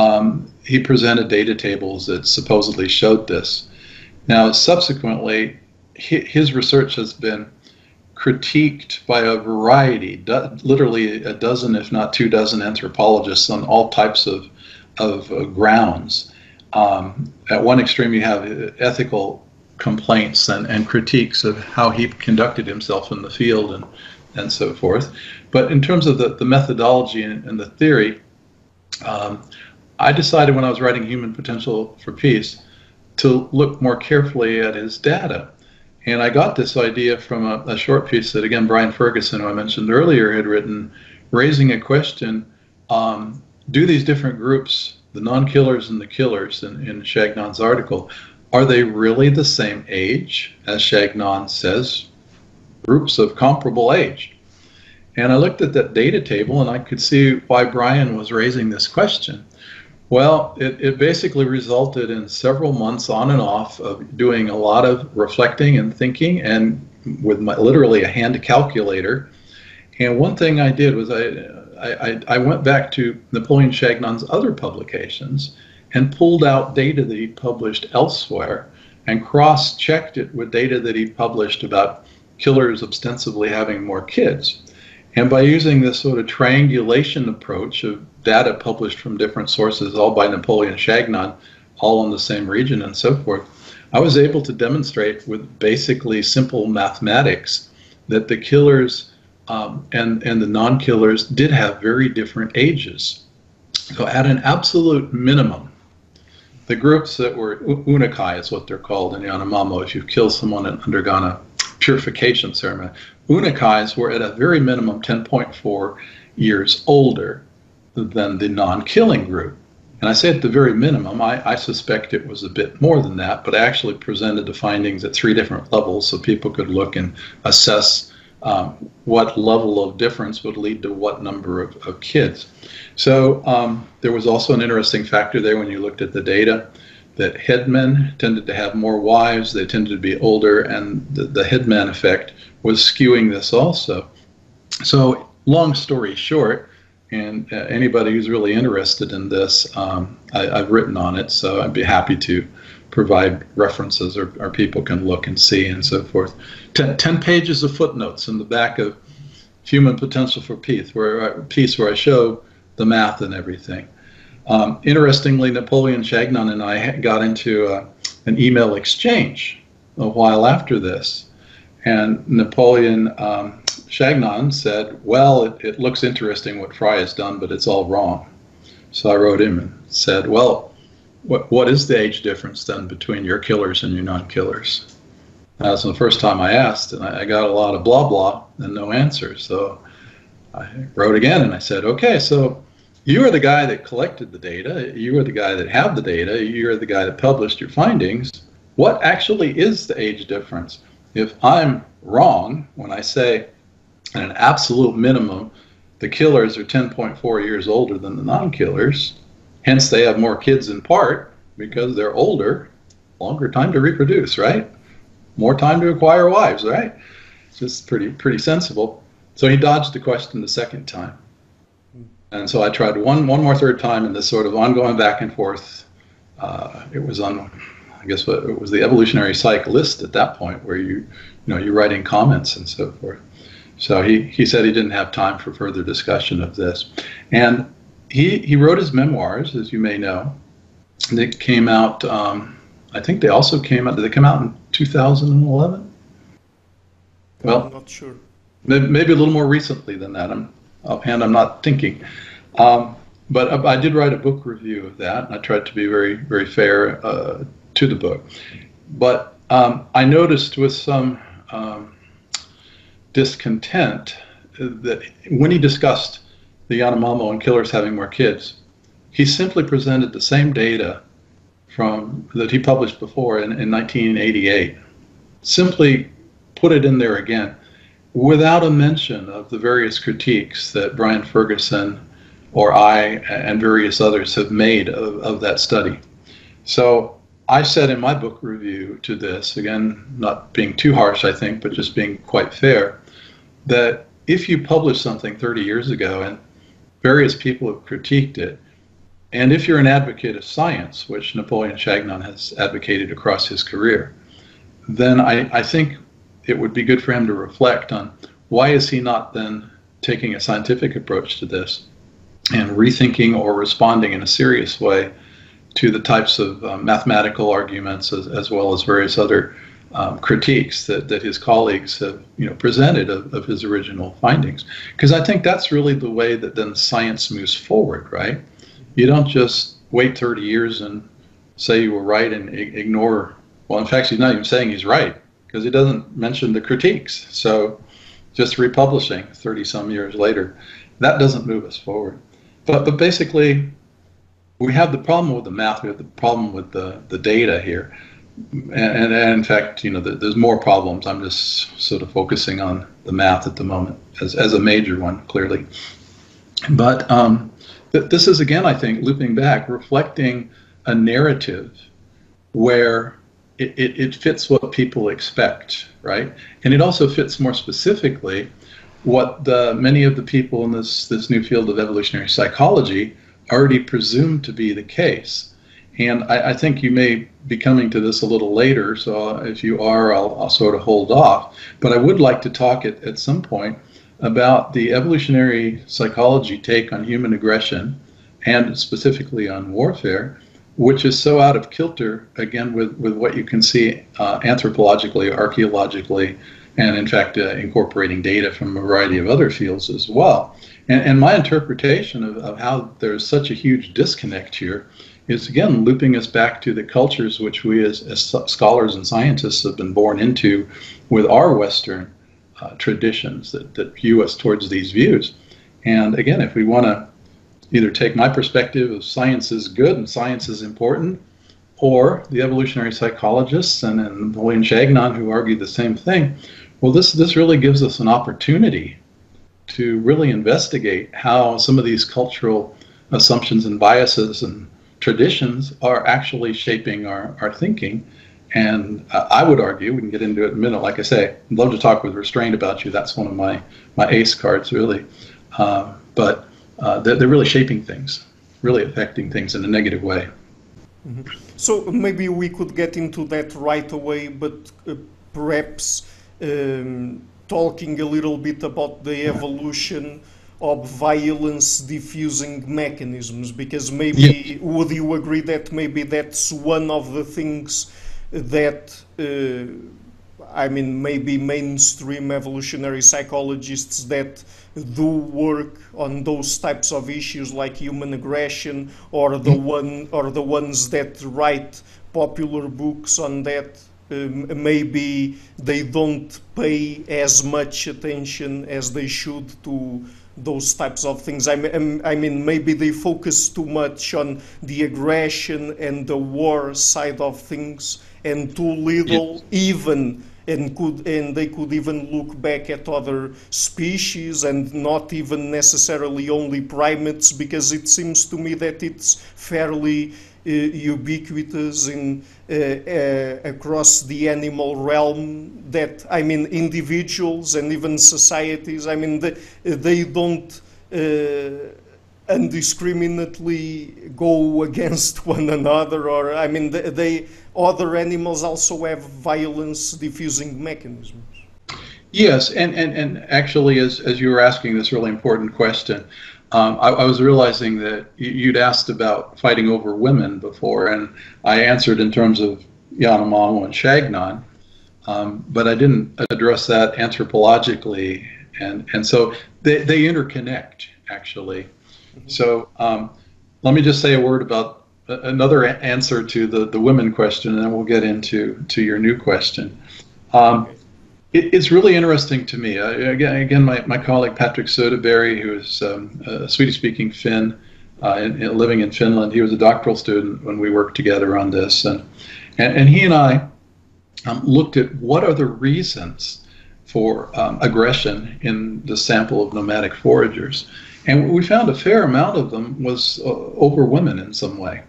Um, he presented data tables that supposedly showed this. Now, subsequently, his research has been critiqued by a variety, do, literally a dozen, if not two dozen anthropologists on all types of, of uh, grounds. Um, at one extreme, you have ethical complaints and, and critiques of how he conducted himself in the field and, and so forth. But in terms of the, the methodology and, and the theory, um, I decided when I was writing Human Potential for Peace to look more carefully at his data. And I got this idea from a, a short piece that, again, Brian Ferguson, who I mentioned earlier, had written, raising a question, um, do these different groups, the non-killers and the killers in, in Chagnon's article, are they really the same age, as Chagnon says, groups of comparable age? And I looked at that data table and I could see why Brian was raising this question. Well, it, it basically resulted in several months on and off of doing a lot of reflecting and thinking, and with my, literally a hand calculator. And one thing I did was I, I, I went back to Napoleon Chagnon's other publications and pulled out data that he published elsewhere and cross-checked it with data that he published about killers ostensibly having more kids. And by using this sort of triangulation approach of data published from different sources, all by Napoleon Chagnon, all in the same region and so forth, I was able to demonstrate with basically simple mathematics that the killers um, and, and the non-killers did have very different ages. So at an absolute minimum, the groups that were Unakai is what they're called in Yanomamo, if you've killed someone and undergone a purification ceremony, Unakais were at a very minimum ten point four years older than the non-killing group. And I say at the very minimum, I, I suspect it was a bit more than that, but I actually presented the findings at three different levels so people could look and assess um, what level of difference would lead to what number of, of kids. So um, there was also an interesting factor there when you looked at the data, that headmen tended to have more wives, they tended to be older, and the, the headman effect was skewing this also. So long story short, and uh, anybody who's really interested in this, um, I, I've written on it, so I'd be happy to provide references, or, or people can look and see and so forth. Ten, ten pages of footnotes in the back of Human Potential for Peace, where I, Peace, where I show the math and everything. Um, interestingly, Napoleon Chagnon and I got into uh, an email exchange a while after this, and Napoleon um, Chagnon said, well, it, it looks interesting what Fry has done, but it's all wrong. So I wrote him and said, well, what, what is the age difference then between your killers and your non-killers? That's the first time I asked, and I, I got a lot of blah, blah, and no answer. So I wrote again, and I said, okay, so you are the guy that collected the data, you are the guy that had the data, you're the guy that published your findings. What actually is the age difference? If I'm wrong when I say at an absolute minimum the killers are ten point four years older than the non-killers, hence they have more kids in part because they're older, longer time to reproduce, right? More time to acquire wives, right? Just pretty, pretty sensible. So he dodged the question the second time. And so I tried one, one more third time, in this sort of ongoing back and forth. Uh, it was on, I guess, what, it was the evolutionary psych list at that point, where you, you know, you're writing comments and so forth. So he, he said he didn't have time for further discussion of this. And he, he wrote his memoirs, as you may know. They came out, um, I think they also came out, did they come out in two thousand eleven? Well, I'm not sure. Maybe, maybe a little more recently than that. I'm, Offhand, I'm not thinking, um, but I did write a book review of that, and I tried to be very, very fair uh, to the book. But um, I noticed with some um, discontent that when he discussed the Yanomamo and killers having more kids, he simply presented the same data from that he published before in, in nineteen eighty-eight, simply put it in there again, without a mention of the various critiques that Brian Ferguson or I and various others have made of, of that study. So I said in my book review to this, again, not being too harsh, I think, but just being quite fair, that if you publish something thirty years ago and various people have critiqued it, and if you're an advocate of science, which Napoleon Chagnon has advocated across his career, then I, I think it would be good for him to reflect on why is he not then taking a scientific approach to this and rethinking or responding in a serious way to the types of uh, mathematical arguments as, as well as various other um, critiques that, that his colleagues have you know, presented of, of his original findings. Because I think that's really the way that then science moves forward, right? You don't just wait thirty years and say you were right and ignore, well, in fact, he's not even saying he's right because he doesn't mention the critiques. So just republishing thirty some years later, that doesn't move us forward. But, but basically, we have the problem with the math, we have the problem with the, the data here. And, and, and in fact, you know, the, there's more problems. I'm just sort of focusing on the math at the moment as, as a major one, clearly. But um, th this is, again, I think, looping back, reflecting a narrative where it, it, it fits what people expect, right? And it also fits more specifically what the, many of the people in this, this new field of evolutionary psychology already presumed to be the case. And I, I think you may be coming to this a little later, so if you are, I'll, I'll sort of hold off. But I would like to talk at, at some point about the evolutionary psychology take on human aggression and specifically on warfare, which is so out of kilter, again, with, with what you can see uh, anthropologically, archaeologically, and in fact, uh, incorporating data from a variety of other fields as well. And, and my interpretation of, of how there's such a huge disconnect here is, again, looping us back to the cultures which we as, as scholars and scientists have been born into with our Western uh, traditions that, that view us towards these views. And again, if we want to either take my perspective of science is good and science is important, or the evolutionary psychologists and, and Napoleon Chagnon, who argued the same thing, well, this, this really gives us an opportunity to really investigate how some of these cultural assumptions and biases and traditions are actually shaping our, our thinking. And uh, I would argue, we can get into it in a minute, like I say, I'd love to talk with restraint about you. That's one of my, my ace cards, really. Uh, but uh, they're, they're really shaping things, really affecting things in a negative way. Mm-hmm. So maybe we could get into that right away, but uh, perhaps um, talking a little bit about the evolution of violence diffusing mechanisms, because maybe, yeah. Would you agree that maybe that's one of the things that, uh, I mean, maybe mainstream evolutionary psychologists that do work on those types of issues like human aggression or the one or the ones that write popular books on that, um, maybe they don't pay as much attention as they should to those types of things. I mean, I mean maybe they focus too much on the aggression and the war side of things and too little, yeah. even And, could, and they could even look back at other species and not even necessarily only primates, because it seems to me that it's fairly uh, ubiquitous in, uh, uh, across the animal realm that, I mean, individuals and even societies, I mean, they, they don't uh, indiscriminately go against one another, or, I mean, they, they other animals also have violence diffusing mechanisms. Yes, and, and, and actually, as, as you were asking this really important question, um, I, I was realizing that you'd asked about fighting over women before, and I answered in terms of Yanomamö and Chagnon, um, but I didn't address that anthropologically, and, and so they, they interconnect, actually. Mm-hmm. So um, let me just say a word about another answer to the, the women question, and then we'll get into to your new question. Um, it, it's really interesting to me. Uh, again, again my, my colleague Patrick Söderberg, who is um, a Swedish-speaking Finn, uh, in, in, living in Finland, he was a doctoral student when we worked together on this. And, and, and he and I um, looked at what are the reasons for um, aggression in the sample of nomadic foragers. And we found a fair amount of them was uh, over women in some way.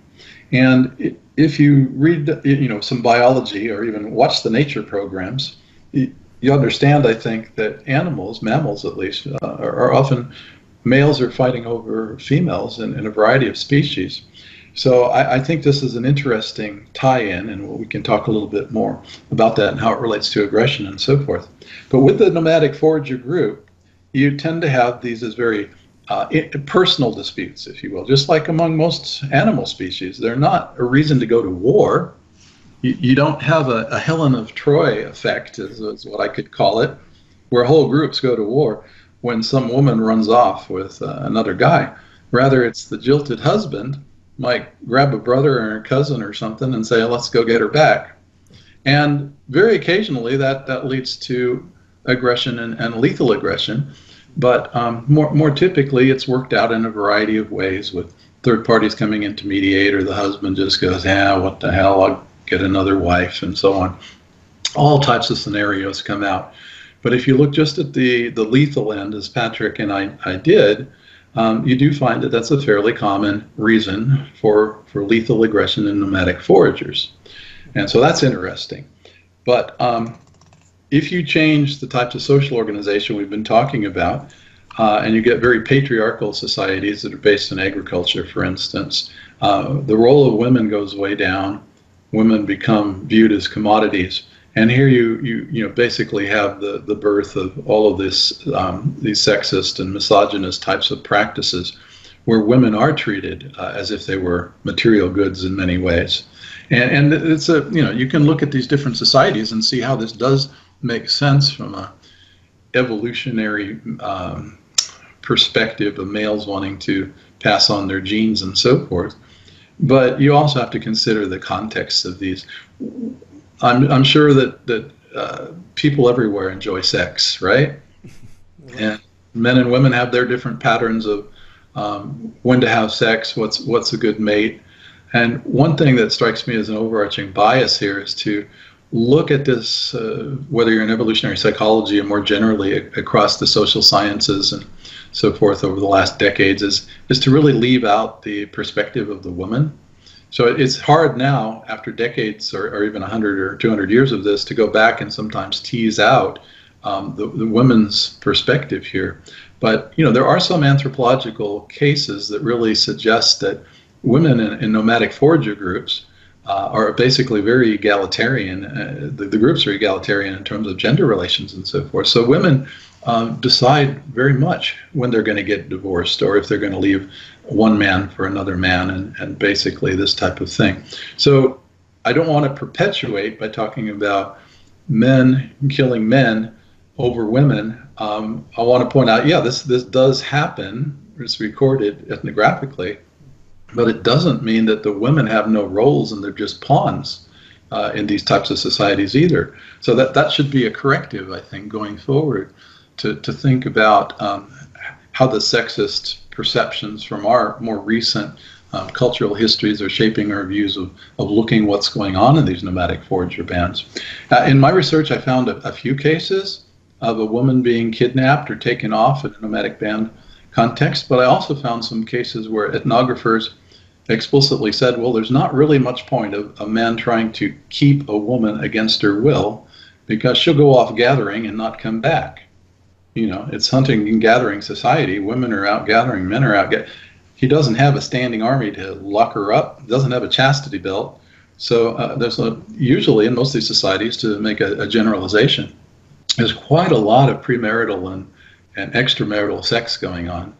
And if you read, you know, some biology or even watch the nature programs, you understand, I think, that animals, mammals at least, uh, are often males are fighting over females in, in a variety of species. So I, I think this is an interesting tie-in, and we can talk a little bit more about that and how it relates to aggression and so forth. But with the nomadic forager group, you tend to have these as very uh, personal disputes, if you will. Just like among most animal species, they're not a reason to go to war. You, you don't have a, a Helen of Troy effect, is, is what I could call it, where whole groups go to war when some woman runs off with uh, another guy. Rather, it's the jilted husband might grab a brother or a cousin or something and say, let's go get her back. And very occasionally that, that leads to aggression and, and lethal aggression. But um, more, more typically, it's worked out in a variety of ways with third parties coming in to mediate, or the husband just goes, yeah, what the hell, I'll get another wife, and so on. All types of scenarios come out. But if you look just at the, the lethal end, as Patrick and I, I did, Um, you do find that that's a fairly common reason for, for lethal aggression in nomadic foragers. And so that's interesting. But um, if you change the types of social organization we've been talking about, uh, and you get very patriarchal societies that are based on agriculture, for instance, uh, the role of women goes way down. Women become viewed as commodities. And here you, you, you know, basically have the, the birth of all of this, um, these sexist and misogynist types of practices where women are treated uh, as if they were material goods in many ways. And, and it's a, you know, you can look at these different societies and see how this does make sense from a evolutionary um, perspective of males wanting to pass on their genes and so forth. But you also have to consider the context of these. I'm, I'm sure that, that uh, people everywhere enjoy sex, right? Yeah. And men and women have their different patterns of um, when to have sex, what's, what's a good mate. And one thing that strikes me as an overarching bias here is to look at this, uh, whether you're in evolutionary psychology or more generally across the social sciences and so forth over the last decades, is, is to really leave out the perspective of the woman. So it's hard now, after decades or, or even a hundred or two hundred years of this, to go back and sometimes tease out um, the, the women's perspective here. But, you know, there are some anthropological cases that really suggest that women in, in nomadic forager groups uh, are basically very egalitarian. Uh, the, the groups are egalitarian in terms of gender relations and so forth. So women um, decide very much when they're going to get divorced or if they're going to leave one man for another man, and, and basically this type of thing. So I don't want to perpetuate by talking about men killing men over women. Um, I want to point out, yeah, this, this does happen. It's recorded ethnographically, but it doesn't mean that the women have no roles and they're just pawns uh, in these types of societies either. So that, that should be a corrective, I think, going forward to, to think about um, how the sexist perceptions from our more recent um, cultural histories are shaping our views of, of looking what's going on in these nomadic forager bands. Uh, in my research, I found a, a few cases of a woman being kidnapped or taken off in a nomadic band context, but I also found some cases where ethnographers explicitly said, well, there's not really much point of a man trying to keep a woman against her will because she'll go off gathering and not come back. You know, it's hunting and gathering society. Women are out gathering, men are out. He doesn't have a standing army to lock her up. Doesn't have a chastity belt. So uh, there's a, usually in most of these societies, to make a, a generalization, there's quite a lot of premarital and, and extramarital sex going on.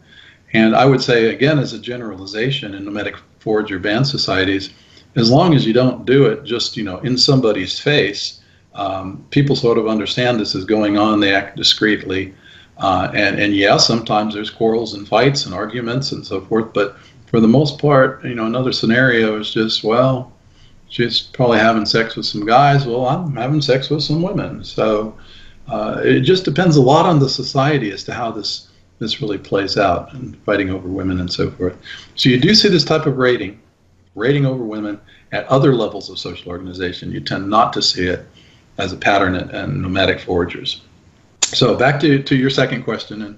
And I would say, again, as a generalization in nomadic forager band societies, as long as you don't do it just, you know, in somebody's face, um, people sort of understand this is going on. They act discreetly. Uh, and, and yeah, sometimes there's quarrels and fights and arguments and so forth. But for the most part, you know, another scenario is just, well, she's probably having sex with some guys. Well, I'm having sex with some women. So uh, it just depends a lot on the society as to how this, this really plays out and fighting over women and so forth. So you do see this type of rating, rating over women at other levels of social organization. You tend not to see it as a pattern in nomadic foragers. So back to, to your second question, and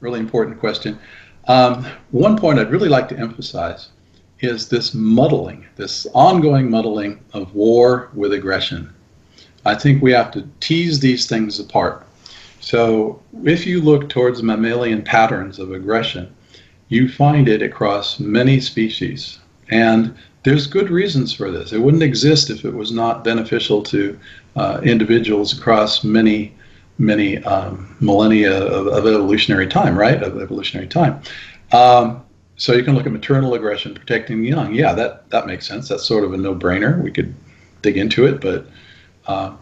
really important question. Um, one point I'd really like to emphasize is this muddling, this ongoing muddling of war with aggression. I think we have to tease these things apart. So if you look towards mammalian patterns of aggression, you find it across many species. And there's good reasons for this. It wouldn't exist if it was not beneficial to uh, individuals across many, many um, millennia of, of evolutionary time, right? Of evolutionary time. Um, so you can look at maternal aggression protecting the young. Yeah, that, that makes sense. That's sort of a no-brainer. We could dig into it, but uh,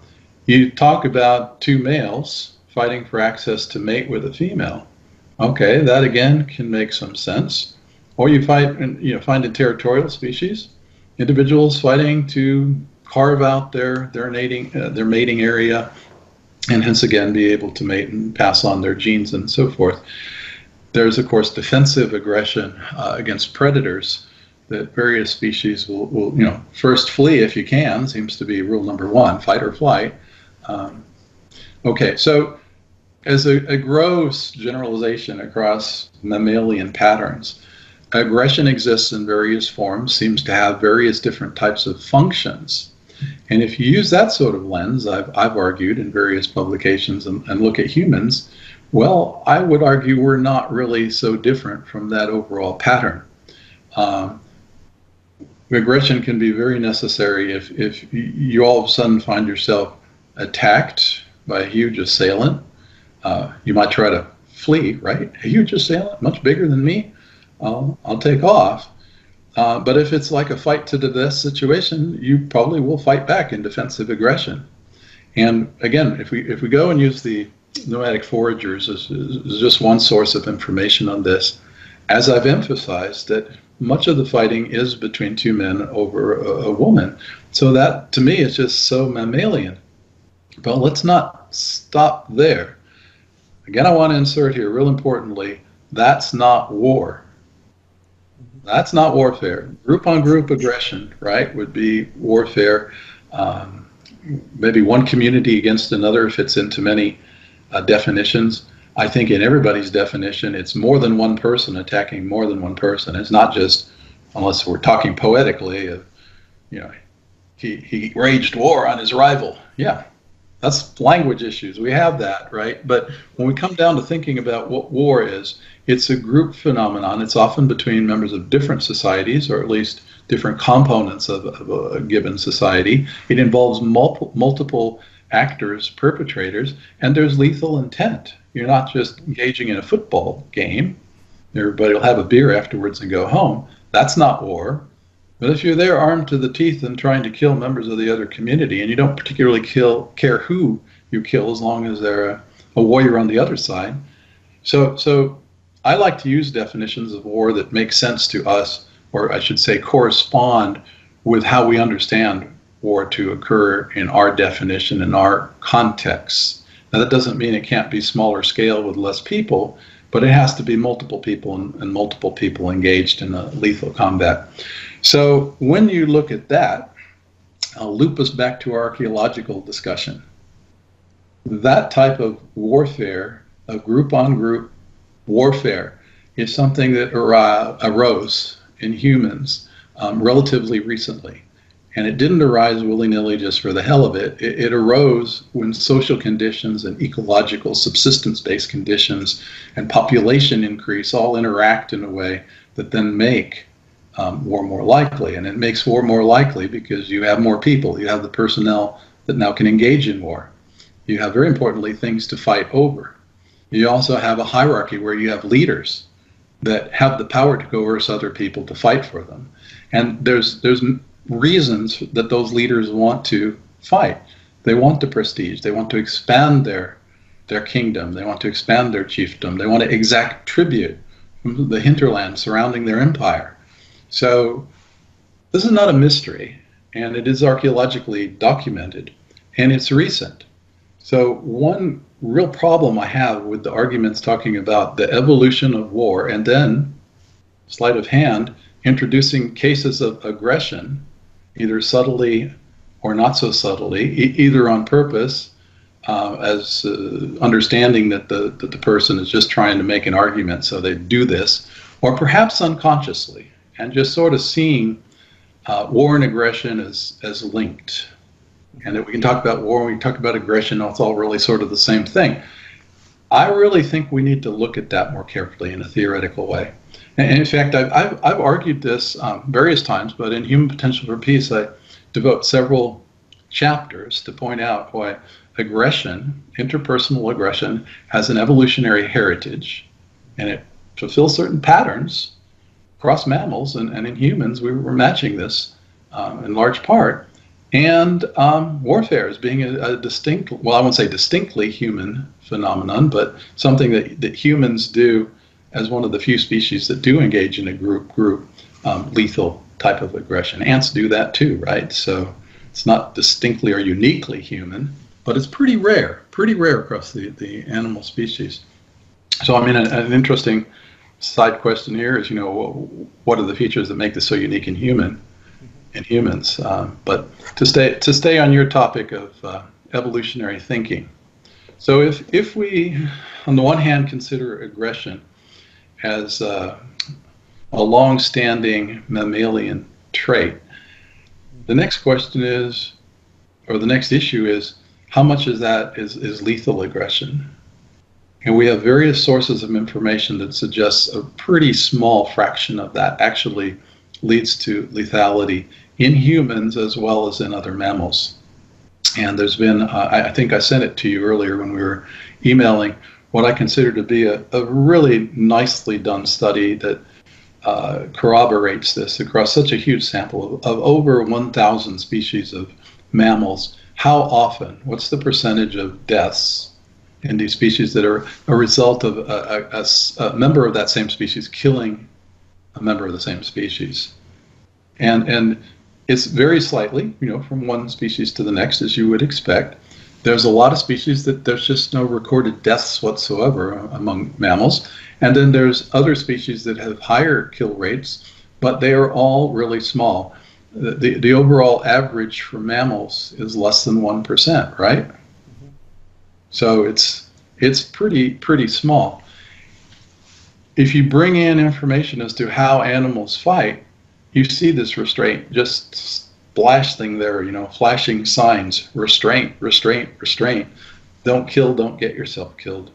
you talk about two males fighting for access to mate with a female. Okay, that again can make some sense. Or you fight, you know, find in territorial species, individuals fighting to carve out their their mating uh, their mating area, and hence again be able to mate and pass on their genes and so forth. There's of course defensive aggression uh, against predators that various species will, will you know first flee if you can, seems to be rule number one, fight or flight. Um, okay, so as a, a gross generalization across mammalian patterns. Aggression exists in various forms, seems to have various different types of functions. And if you use that sort of lens, I've, I've argued in various publications and, and look at humans, well, I would argue we're not really so different from that overall pattern. Um, aggression can be very necessary if, if you all of a sudden find yourself attacked by a huge assailant. Uh, you might try to flee, right? A huge assailant, much bigger than me. I'll, I'll take off. Uh, but if it's like a fight to the death situation, you probably will fight back in defensive aggression. And again, if we, if we go and use the nomadic foragers as, as just one source of information on this, as I've emphasized, that much of the fighting is between two men over a, a woman. So that, to me, is just so mammalian. But let's not stop there. Again, I want to insert here, real importantly, that's not war. That's not warfare. Group-on-group aggression, right, would be warfare. Um, maybe one community against another fits into many uh, definitions. I think in everybody's definition, it's more than one person attacking more than one person. It's not just, unless we're talking poetically, of, you know, he, he waged war on his rival. Yeah, that's language issues. We have that, right? But when we come down to thinking about what war is, it's a group phenomenon. It's often between members of different societies, or at least different components of, of a given society. It involves multiple, multiple actors, perpetrators, and there's lethal intent. You're not just engaging in a football game. Everybody will have a beer afterwards and go home. That's not war. But if you're there armed to the teeth and trying to kill members of the other community, and you don't particularly kill, care who you kill as long as they're a, a warrior on the other side. So, so I like to use definitions of war that make sense to us, or I should say correspond with how we understand war to occur in our definition, in our context. Now, that doesn't mean it can't be smaller scale with less people, but it has to be multiple people and, and multiple people engaged in a lethal combat. So when you look at that, I'll loop us back to our archaeological discussion. That type of warfare, a group-on-group warfare, is something that arose in humans um, relatively recently. And it didn't arise willy-nilly just for the hell of it. It, it arose when social conditions and ecological subsistence-based conditions and population increase all interact in a way that then make Um, war more likely. And it makes war more likely because you have more people, you have the personnel that now can engage in war. You have, very importantly, things to fight over. You also have a hierarchy where you have leaders that have the power to coerce other people to fight for them. And there's, there's reasons that those leaders want to fight. They want the prestige, they want to expand their, their kingdom, they want to expand their chiefdom, they want to exact tribute from the hinterland surrounding their empire. So this is not a mystery, and it is archaeologically documented, and it's recent. So one real problem I have with the arguments talking about the evolution of war and then, sleight of hand, introducing cases of aggression, either subtly or not so subtly, e either on purpose, uh, as uh, understanding that the, that the person is just trying to make an argument, so they do this, or perhaps unconsciously. And just sort of seeing uh, war and aggression as, as linked. And that we can talk about war, we can talk about aggression, it's all really sort of the same thing. I really think we need to look at that more carefully in a theoretical way. And in fact, I've, I've, I've argued this um, various times, but in Human Potential for Peace, I devote several chapters to point out why aggression, interpersonal aggression, has an evolutionary heritage, and it fulfills certain patterns across mammals, and, and in humans, we were matching this um, in large part. And um, warfare as being a, a distinct, well, I won't say distinctly human phenomenon, but something that, that humans do as one of the few species that do engage in a group, group um, lethal type of aggression. Ants do that too, right? So it's not distinctly or uniquely human, but it's pretty rare, pretty rare across the, the animal species. So I mean, an, an interesting side question here is, you know, what are the features that make this so unique in human? in humans, um, but to stay to stay on your topic of uh, evolutionary thinking. So if, if we, on the one hand, consider aggression as uh, a long-standing mammalian trait, the next question is, or the next issue is, how much of that is, is lethal aggression? And we have various sources of information that suggests a pretty small fraction of that actually leads to lethality in humans as well as in other mammals. And there's been, uh, I, I think I sent it to you earlier when we were emailing, what I consider to be a, a really nicely done study that uh, corroborates this across such a huge sample of, of over one thousand species of mammals. How often, what's the percentage of deaths in these species that are a result of a, a, a member of that same species killing a member of the same species? And and it's very slightly, you know, from one species to the next, as you would expect. There's a lot of species that there's just no recorded deaths whatsoever among mammals. And then there's other species that have higher kill rates, but they are all really small. The, the, the overall average for mammals is less than one percent, right? Mm-hmm. So it's, it's pretty, pretty small. If you bring in information as to how animals fight, you see this restraint just splashing there, you know, flashing signs, restraint, restraint, restraint. Don't kill, don't get yourself killed.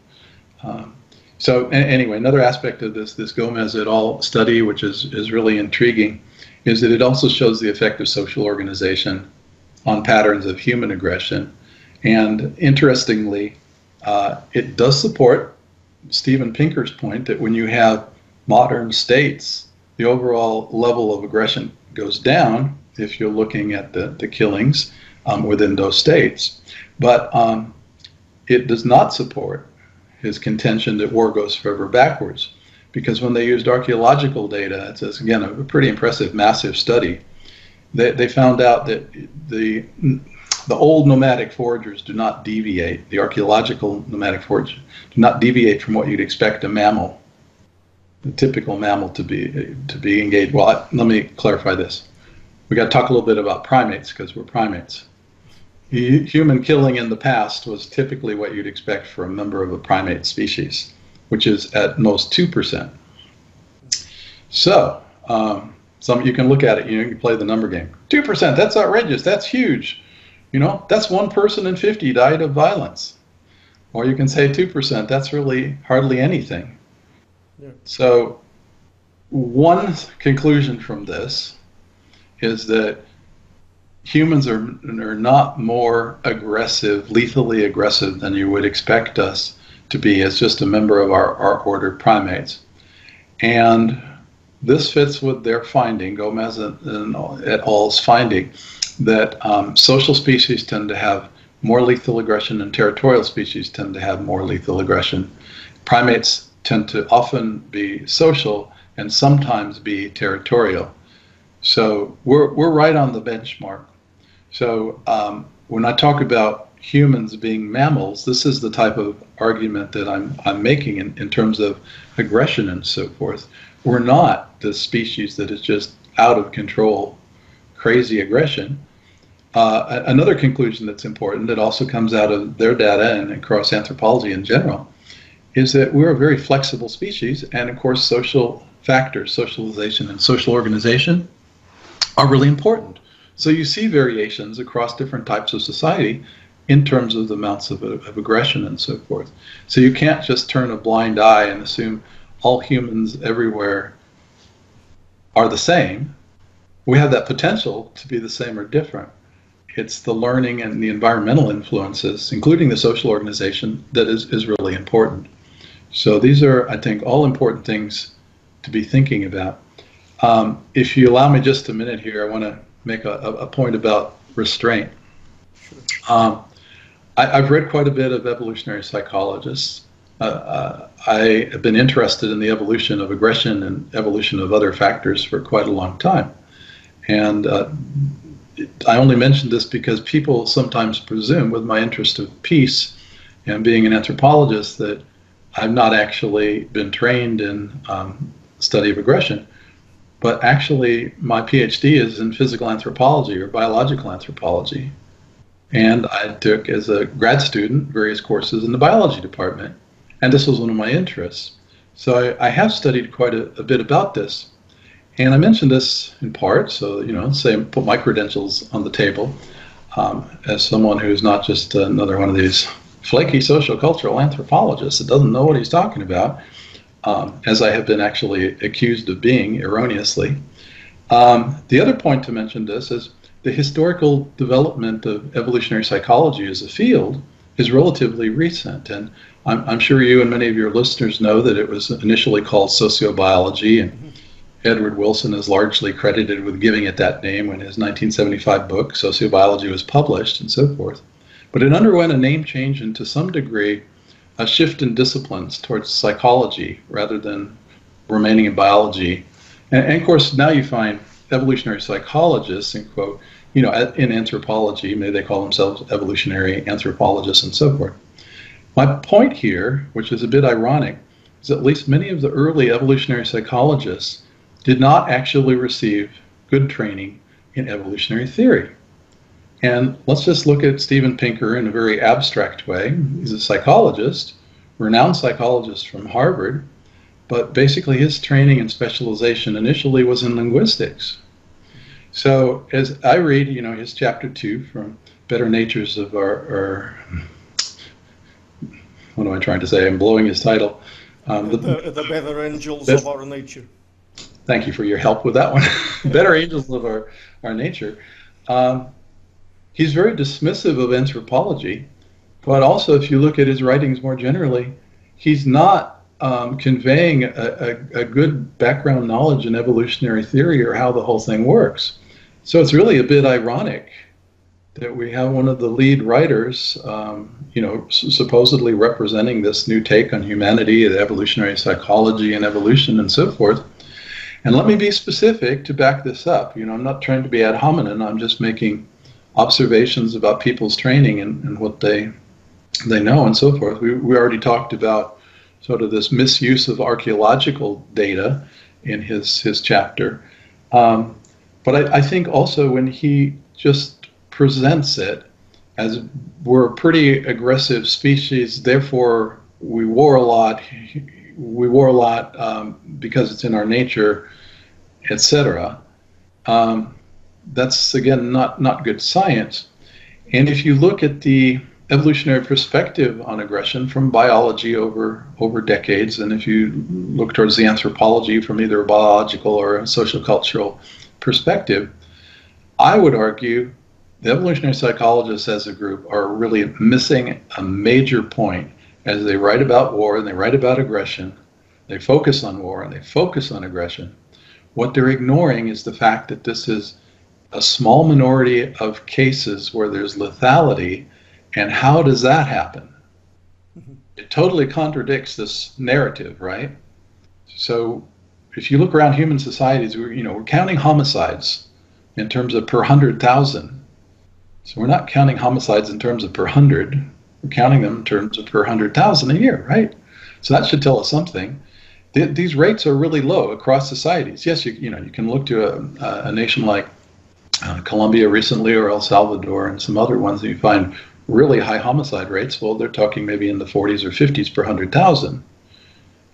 Um, so anyway, another aspect of this, this Gomez et al. Study, which is, is really intriguing, is that it also shows the effect of social organization on patterns of human aggression. And interestingly, uh, it does support Steven Pinker's point that when you have modern states, the overall level of aggression goes down if you're looking at the, the killings um, within those states. But um, it does not support his contention that war goes forever backwards, because when they used archaeological data, it's, it's again, a pretty impressive, massive study, they, they found out that the, the old nomadic foragers do not deviate, the archaeological nomadic foragers do not deviate from what you'd expect a mammal, a typical mammal to be to be engaged. Well, I, let me clarify this. We got to talk a little bit about primates because we're primates. Human killing in the past was typically what you'd expect for a member of a primate species, which is at most two percent. So um, some, you can look at it, you know, you play the number game. two percent, that's outrageous, that's huge. You know, that's one person in fifty died of violence. Or you can say two percent, that's really hardly anything. Yeah. So one conclusion from this is that humans are, are not more aggressive, lethally aggressive than you would expect us to be as just a member of our, our ordered primates. And this fits with their finding, Gomez et al.'s finding, that um, social species tend to have more lethal aggression and territorial species tend to have more lethal aggression. Primates tend to often be social and sometimes be territorial. So we're, we're right on the benchmark. So um, when I talk about humans being mammals, this is the type of argument that I'm, I'm making in, in terms of aggression and so forth. We're not the species that is just out of control, crazy aggression. Uh, another conclusion that's important that also comes out of their data and across anthropology in general is that we're a very flexible species, and of course social factors, socialization and social organization are really important. So you see variations across different types of society in terms of the amounts of, of aggression and so forth. So you can't just turn a blind eye and assume all humans everywhere are the same. We have that potential to be the same or different. It's the learning and the environmental influences, including the social organization, that is, is really important. So these are, I think, all important things to be thinking about. Um, if you allow me just a minute here, I want to make a, a point about restraint. Um, I, I've read quite a bit of evolutionary psychologists. Uh, uh, I have been interested in the evolution of aggression and evolution of other factors for quite a long time. And uh, it, I only mention this because people sometimes presume, with my interest of peace and being an anthropologist, that I've not actually been trained in um, study of aggression. But actually, my PhD is in physical anthropology or biological anthropology. And I took, as a grad student, various courses in the biology department. And this was one of my interests. So I, I have studied quite a, a bit about this. And I mentioned this in part, so, you know, say, put my credentials on the table um, as someone who's not just another one of these flaky social cultural anthropologists that doesn't know what he's talking about, um, as I have been actually accused of being erroneously. Um, the other point to mention this is the historical development of evolutionary psychology as a field is relatively recent. And I'm, I'm sure you and many of your listeners know that it was initially called sociobiology, and Edward Wilson is largely credited with giving it that name when his nineteen seventy-five book, Sociobiology, was published and so forth. But it underwent a name change and, to some degree, a shift in disciplines towards psychology rather than remaining in biology. And, and of course, now you find evolutionary psychologists, in quote, you know, in anthropology, maybe they call themselves evolutionary anthropologists and so forth. My point here, which is a bit ironic, is at least many of the early evolutionary psychologists did not actually receive good training in evolutionary theory. And let's just look at Steven Pinker in a very abstract way. He's a psychologist, renowned psychologist from Harvard, but basically his training and specialization initially was in linguistics. So as I read, you know, his chapter two from Better Natures of Our, our what am I trying to say? I'm blowing his title. Um, the, the, the Better Angels the, of Our Nature. Thank you for your help with that one. Better Angels of Our, our Nature. Um, He's very dismissive of anthropology, but also if you look at his writings more generally, he's not um, conveying a, a, a good background knowledge in evolutionary theory or how the whole thing works. So it's really a bit ironic that we have one of the lead writers, um, you know, supposedly representing this new take on humanity, the evolutionary psychology and evolution and so forth. And let me be specific to back this up. You know, I'm not trying to be ad hominem. I'm just making observations about people's training and, and what they they know and so forth. We, we already talked about sort of this misuse of archaeological data in his, his chapter. Um, but I, I think also when he just presents it as we're a pretty aggressive species, therefore we war a lot, we war a lot um, because it's in our nature, et cetera. That's, again, not, not good science. And if you look at the evolutionary perspective on aggression from biology over, over decades, and if you look towards the anthropology from either a biological or a social cultural perspective, I would argue the evolutionary psychologists as a group are really missing a major point as they write about war and they write about aggression. They focus on war and they focus on aggression. What they're ignoring is the fact that this is a small minority of cases where there's lethality, and how does that happen? Mm-hmm. It totally contradicts this narrative, right? So if you look around human societies, we're, you know, we're counting homicides in terms of per one hundred thousand. So we're not counting homicides in terms of per one hundred. We're counting them in terms of per one hundred thousand a year, right? So that should tell us something. Th these rates are really low across societies. Yes, you, you know, you can look to a, a nation like Uh, Colombia recently, or El Salvador, and some other ones that you find really high homicide rates. Well, they're talking maybe in the forties or fifties per one hundred thousand.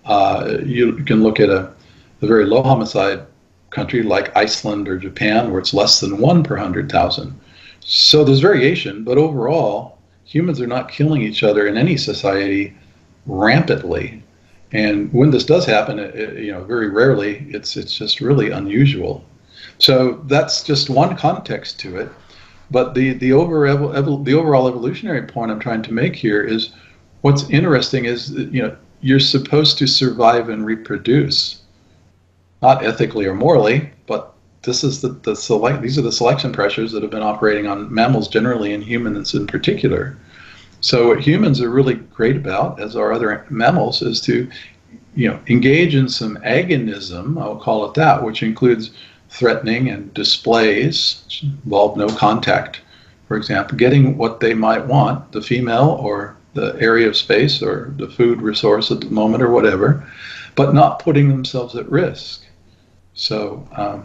Uh, you can look at a, a very low homicide country like Iceland or Japan, where it's less than one per one hundred thousand. So there's variation, but overall, humans are not killing each other in any society rampantly. And when this does happen, it, it, you know, very rarely, it's it's just really unusual. So that's just one context to it. But the the over the overall evolutionary point I'm trying to make here is, what's interesting is that, you know, you're supposed to survive and reproduce, not ethically or morally, but this is the the select these are the selection pressures that have been operating on mammals generally and humans in particular. So what humans are really great about, as are other mammals, is to, you know, engage in some agonism, I'll call it that, which includes threatening and displays, which involve no contact, for example, getting what they might want, the female or the area of space or the food resource at the moment or whatever, but not putting themselves at risk. So um,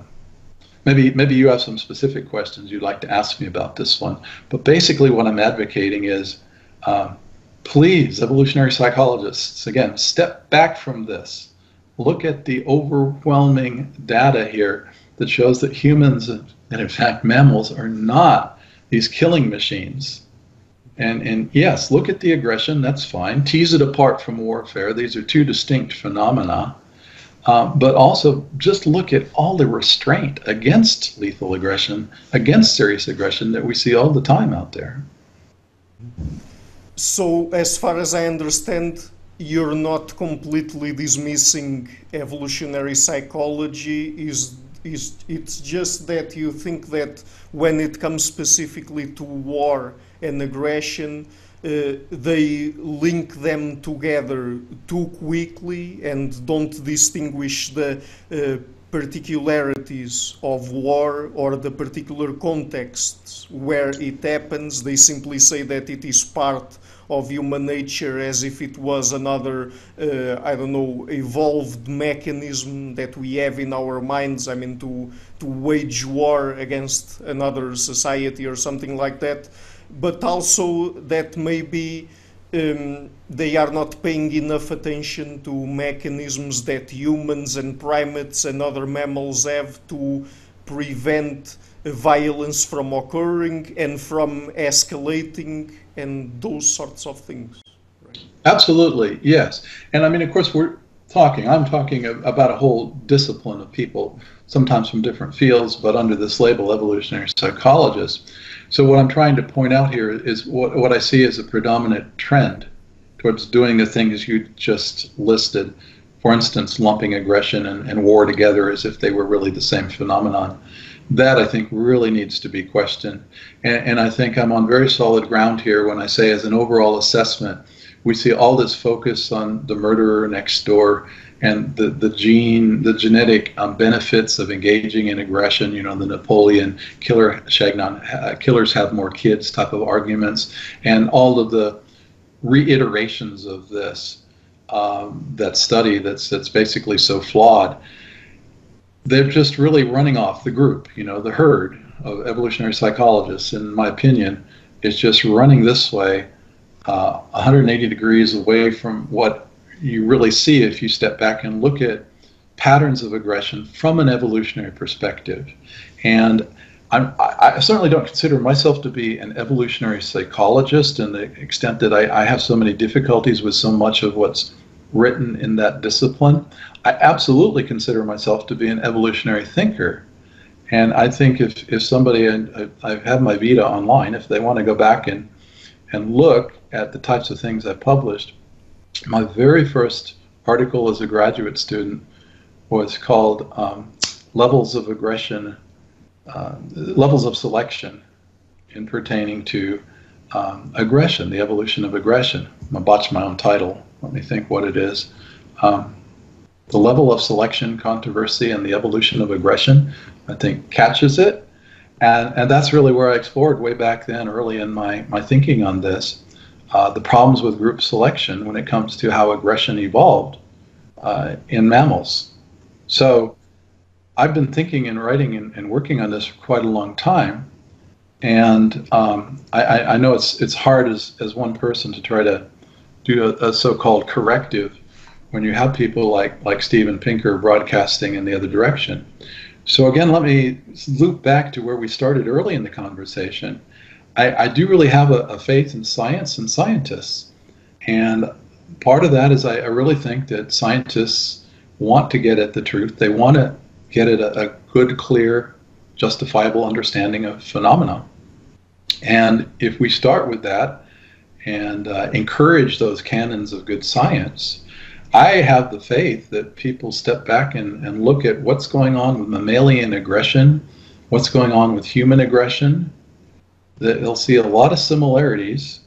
maybe, maybe you have some specific questions you'd like to ask me about this one, but basically what I'm advocating is, um, please, evolutionary psychologists, again, step back from this. Look at the overwhelming data here that shows that humans, and in fact mammals, are not these killing machines. And, and yes, look at the aggression, that's fine. Tease it apart from warfare. These are two distinct phenomena. Um, but also just look at all the restraint against lethal aggression, against serious aggression that we see all the time out there. So as far as I understand, you're not completely dismissing evolutionary psychology. Is, is, it's just that you think that when it comes specifically to war and aggression, uh, they link them together too quickly and don't distinguish the uh, particularities of war or the particular contexts where it happens. They simply say that it is part of human nature, as if it was another, uh, I don't know, evolved mechanism that we have in our minds, I mean, to, to wage war against another society or something like that. But also that maybe um, they are not paying enough attention to mechanisms that humans and primates and other mammals have to prevent violence from occurring and from escalating and those sorts of things. Right? Absolutely, yes. And I mean, of course, we're talking, I'm talking about a whole discipline of people, sometimes from different fields, but under this label, evolutionary psychologists. So what I'm trying to point out here is what, what I see as a predominant trend towards doing the things you just listed. For instance, lumping aggression and, and war together as if they were really the same phenomenon. That, I think, really needs to be questioned. And, and I think I'm on very solid ground here when I say, as an overall assessment, we see all this focus on the murderer next door and the, the gene, the genetic um, benefits of engaging in aggression, you know, the Napoleon killer, Chagnon, uh, killers have more kids type of arguments, and all of the reiterations of this, um, that study that's, that's basically so flawed. They're just really running off the group, you know, the herd of evolutionary psychologists, in my opinion, is just running this way uh, one hundred eighty degrees away from what you really see if you step back and look at patterns of aggression from an evolutionary perspective. And I'm, I certainly don't consider myself to be an evolutionary psychologist, in the extent that I, I have so many difficulties with so much of what's written in that discipline. I absolutely consider myself to be an evolutionary thinker. And I think if, if somebody, and I've had my Vita online, if they want to go back and, and look at the types of things I published, my very first article as a graduate student was called um, Levels of Aggression, uh, Levels of Selection in Pertaining to um, Aggression, the Evolution of Aggression. I botched my own title. Let me think what it is. Um, the Level of Selection, Controversy, and the Evolution of Aggression, I think, catches it. And, and that's really where I explored way back then, early in my, my thinking on this, uh, the problems with group selection when it comes to how aggression evolved uh, in mammals. So I've been thinking and writing and, and working on this for quite a long time. And um, I, I know it's, it's hard as, as one person to try to do a, a so-called corrective when you have people like like Steven Pinker broadcasting in the other direction. So again, let me loop back to where we started early in the conversation. I, I do really have a, a faith in science and scientists, and part of that is I, I really think that scientists want to get at the truth. They want to get at a, a good, clear, justifiable understanding of phenomena. And if we start with that and uh, encourage those canons of good science, I have the faith that people step back and, and look at what's going on with mammalian aggression, what's going on with human aggression, that they'll see a lot of similarities.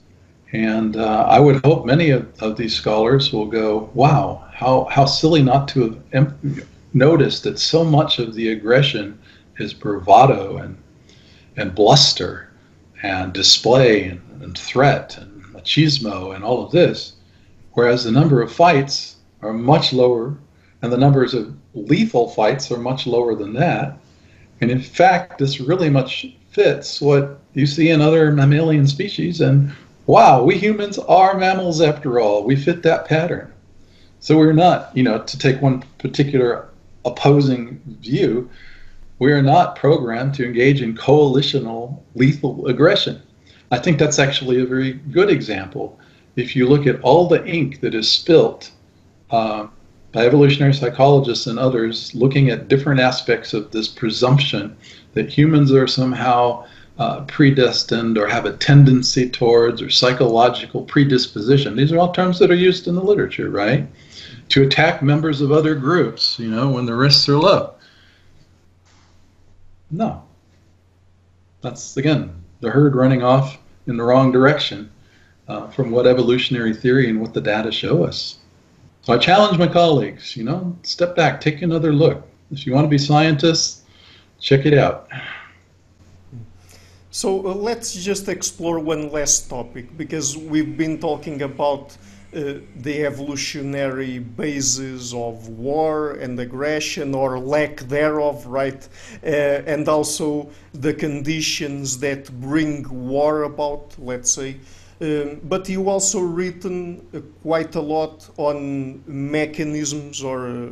And uh, I would hope many of, of these scholars will go, wow, how, how silly not to have noticed that so much of the aggression is bravado and, and bluster and display and, and threat and machismo and all of this, whereas the number of fights are much lower and the numbers of lethal fights are much lower than that. And in fact, this really much fits what you see in other mammalian species. And wow, we humans are mammals after all. We fit that pattern. So we're not, you know, to take one particular opposing view, we are not programmed to engage in coalitional lethal aggression. I think that's actually a very good example. If you look at all the ink that is spilt uh, by evolutionary psychologists and others looking at different aspects of this presumption that humans are somehow uh, predestined or have a tendency towards or psychological predisposition. These are all terms that are used in the literature, right? To attack members of other groups, you know, when the risks are low. No. That's, again, the herd running off in the wrong direction uh, from what evolutionary theory and what the data show us. So I challenge my colleagues, you know, step back, take another look. If you want to be scientists, check it out. So uh, let's just explore one last topic, because we've been talking about uh, the evolutionary basis of war and aggression, or lack thereof, right? Uh, and also the conditions that bring war about, let's say. Um, but you also written uh, quite a lot on mechanisms, or uh,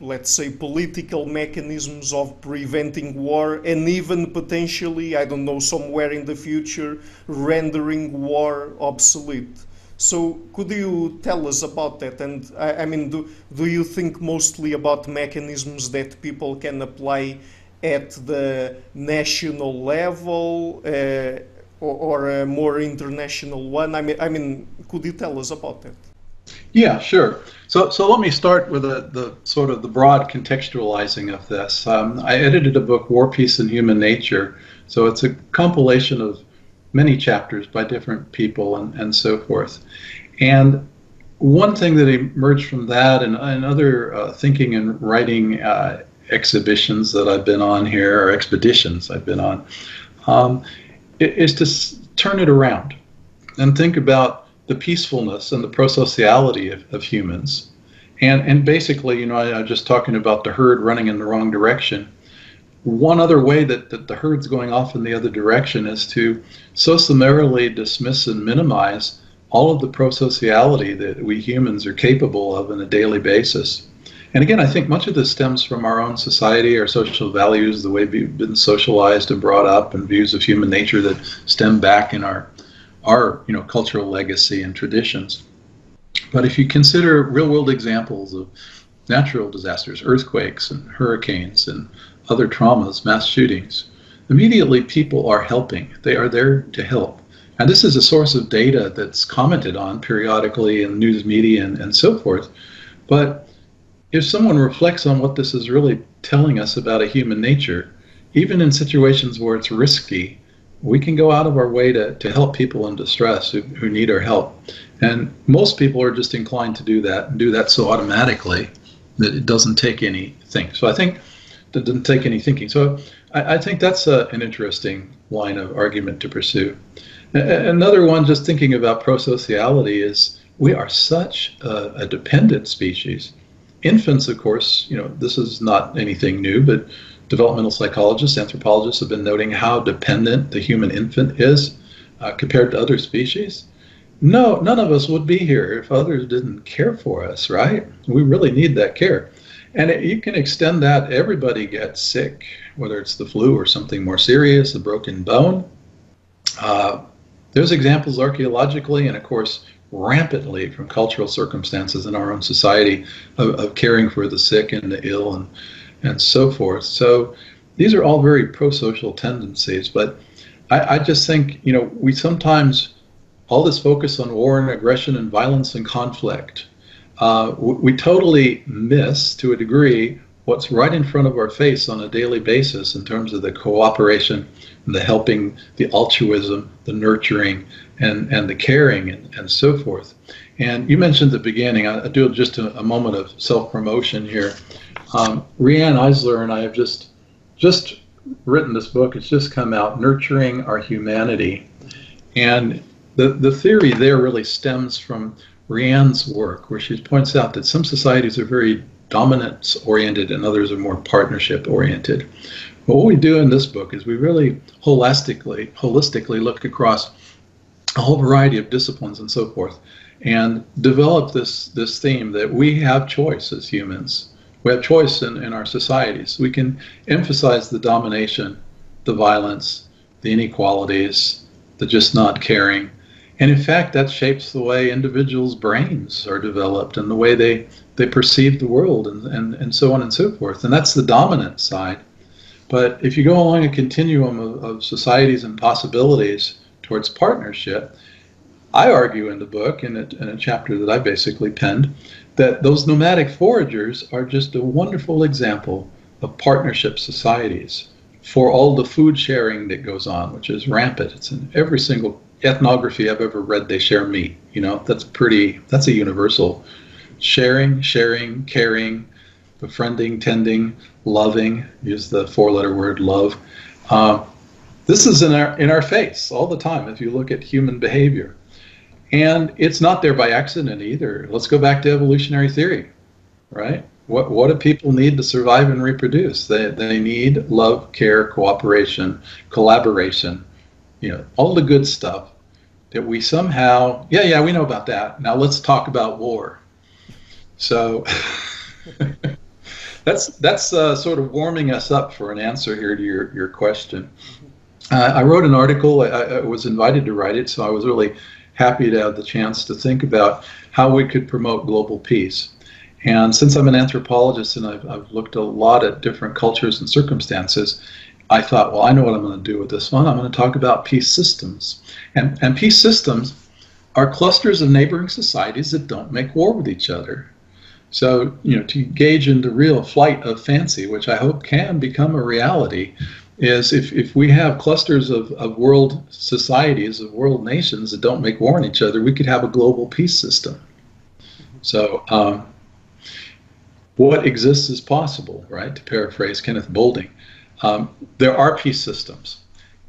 let's say political mechanisms of preventing war, and even potentially, I don't know, somewhere in the future, rendering war obsolete. So could you tell us about that? And I, I mean, do, do you think mostly about mechanisms that people can apply at the national level, uh, or a more international one? I mean, I mean, could you tell us about that? Yeah, sure. So, so let me start with the, the sort of the broad contextualizing of this. Um, I edited a book, War, Peace and Human Nature. So it's a compilation of many chapters by different people and, and so forth. And one thing that emerged from that and, and other uh, thinking and writing uh, exhibitions that I've been on here, or expeditions I've been on, um, is to turn it around and think about the peacefulness and the prosociality of, of humans. And, and basically, you know, I, I was just talking about the herd running in the wrong direction. One other way that, that the herd's going off in the other direction is to so summarily dismiss and minimize all of the prosociality that we humans are capable of on a daily basis. And again, I think much of this stems from our own society, our social values, the way we've been socialized and brought up, and views of human nature that stem back in our, our you know, cultural legacy and traditions. But if you consider real-world examples of natural disasters, earthquakes and hurricanes and other traumas, mass shootings, immediately people are helping. They are there to help. And this is a source of data that's commented on periodically in news media and, and so forth. But if someone reflects on what this is really telling us about a human nature, even in situations where it's risky, we can go out of our way to, to help people in distress who, who need our help. And most people are just inclined to do that, and do that so automatically that it doesn't take anything. So I think that doesn't take any thinking. So I, I think that's a, an interesting line of argument to pursue. Another one, just thinking about prosociality, is we are such a, a dependent species. Infants, of course, you know, this is not anything new, but developmental psychologists, anthropologists have been noting how dependent the human infant is uh, compared to other species. No, none of us would be here if others didn't care for us, right? We really need that care. And it, you can extend that. Everybody gets sick, whether it's the flu or something more serious, a broken bone. Uh, there's examples archaeologically and, of course, rampantly from cultural circumstances in our own society of, of caring for the sick and the ill and and so forth. So these are all very pro-social tendencies, but I, I just think, you know, we sometimes, all this focus on war and aggression and violence and conflict, uh, we, we totally miss, to a degree, what's right in front of our face on a daily basis in terms of the cooperation, the helping, the altruism, the nurturing, and, and the caring, and, and so forth. And you mentioned at the beginning, I, I do just a, a moment of self-promotion here. Um, Rianne Eisler and I have just just written this book. It's just come out, Nurturing Our Humanity. And the, the theory there really stems from Rianne's work, where she points out that some societies are very dominance-oriented and others are more partnership-oriented. But what we do in this book is we really holistically, holistically look across a whole variety of disciplines and so forth, and develop this, this theme that we have choice as humans. We have choice in, in our societies. We can emphasize the domination, the violence, the inequalities, the just not caring. And in fact, that shapes the way individuals' brains are developed and the way they, they perceive the world and, and, and so on and so forth. And that's the dominant side. But if you go along a continuum of, of societies and possibilities towards partnership, I argue in the book, in a, in a chapter that I basically penned, that those nomadic foragers are just a wonderful example of partnership societies for all the food sharing that goes on, which is rampant. It's in every single ethnography I've ever read, they share meat. You know, that's pretty, that's a universal. Sharing, sharing, caring, befriending, tending, loving, use the four-letter word love. Uh, this is in our, in our face all the time if you look at human behavior. And it's not there by accident either. Let's go back to evolutionary theory, right? What, what do people need to survive and reproduce? They, they need love, care, cooperation, collaboration, you know, all the good stuff that we somehow, yeah, yeah, we know about that. Now let's talk about war. So that's, that's uh, sort of warming us up for an answer here to your, your question. Uh, I wrote an article. I, I was invited to write it, so I was really happy to have the chance to think about how we could promote global peace. And since I'm an anthropologist and I've, I've looked a lot at different cultures and circumstances, I thought, well, I know what I'm going to do with this one. I'm going to talk about peace systems. And, and peace systems are clusters of neighboring societies that don't make war with each other. So, you know, to engage in the real flight of fancy, which I hope can become a reality, is if, if we have clusters of, of world societies, of world nations that don't make war on each other, we could have a global peace system. So um, what exists is possible, right? To paraphrase Kenneth Boulding. Um, there are peace systems.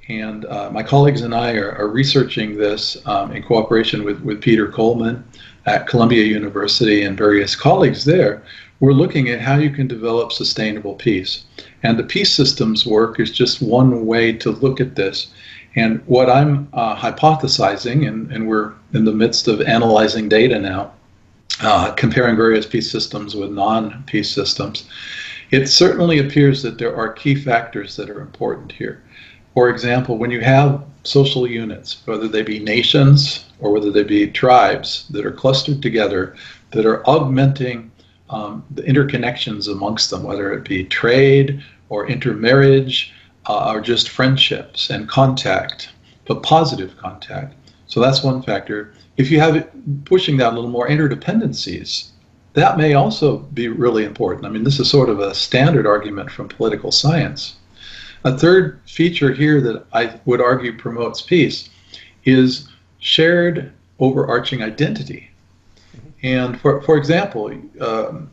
And uh, my colleagues and I are, are researching this um, in cooperation with, with Peter Coleman at Columbia University and various colleagues there. We're looking at how you can develop sustainable peace. And the peace systems work is just one way to look at this. And what I'm uh, hypothesizing, and, and we're in the midst of analyzing data now, uh, comparing various peace systems with non-peace systems, it certainly appears that there are key factors that are important here. For example, when you have social units, whether they be nations or whether they be tribes that are clustered together, that are augmenting Um, the interconnections amongst them, whether it be trade or intermarriage uh, or just friendships and contact, but positive contact. So that's one factor. If you have it, pushing that a little more, interdependencies, that may also be really important. I mean, this is sort of a standard argument from political science. A third feature here that I would argue promotes peace is shared overarching identity. And for, for example, um,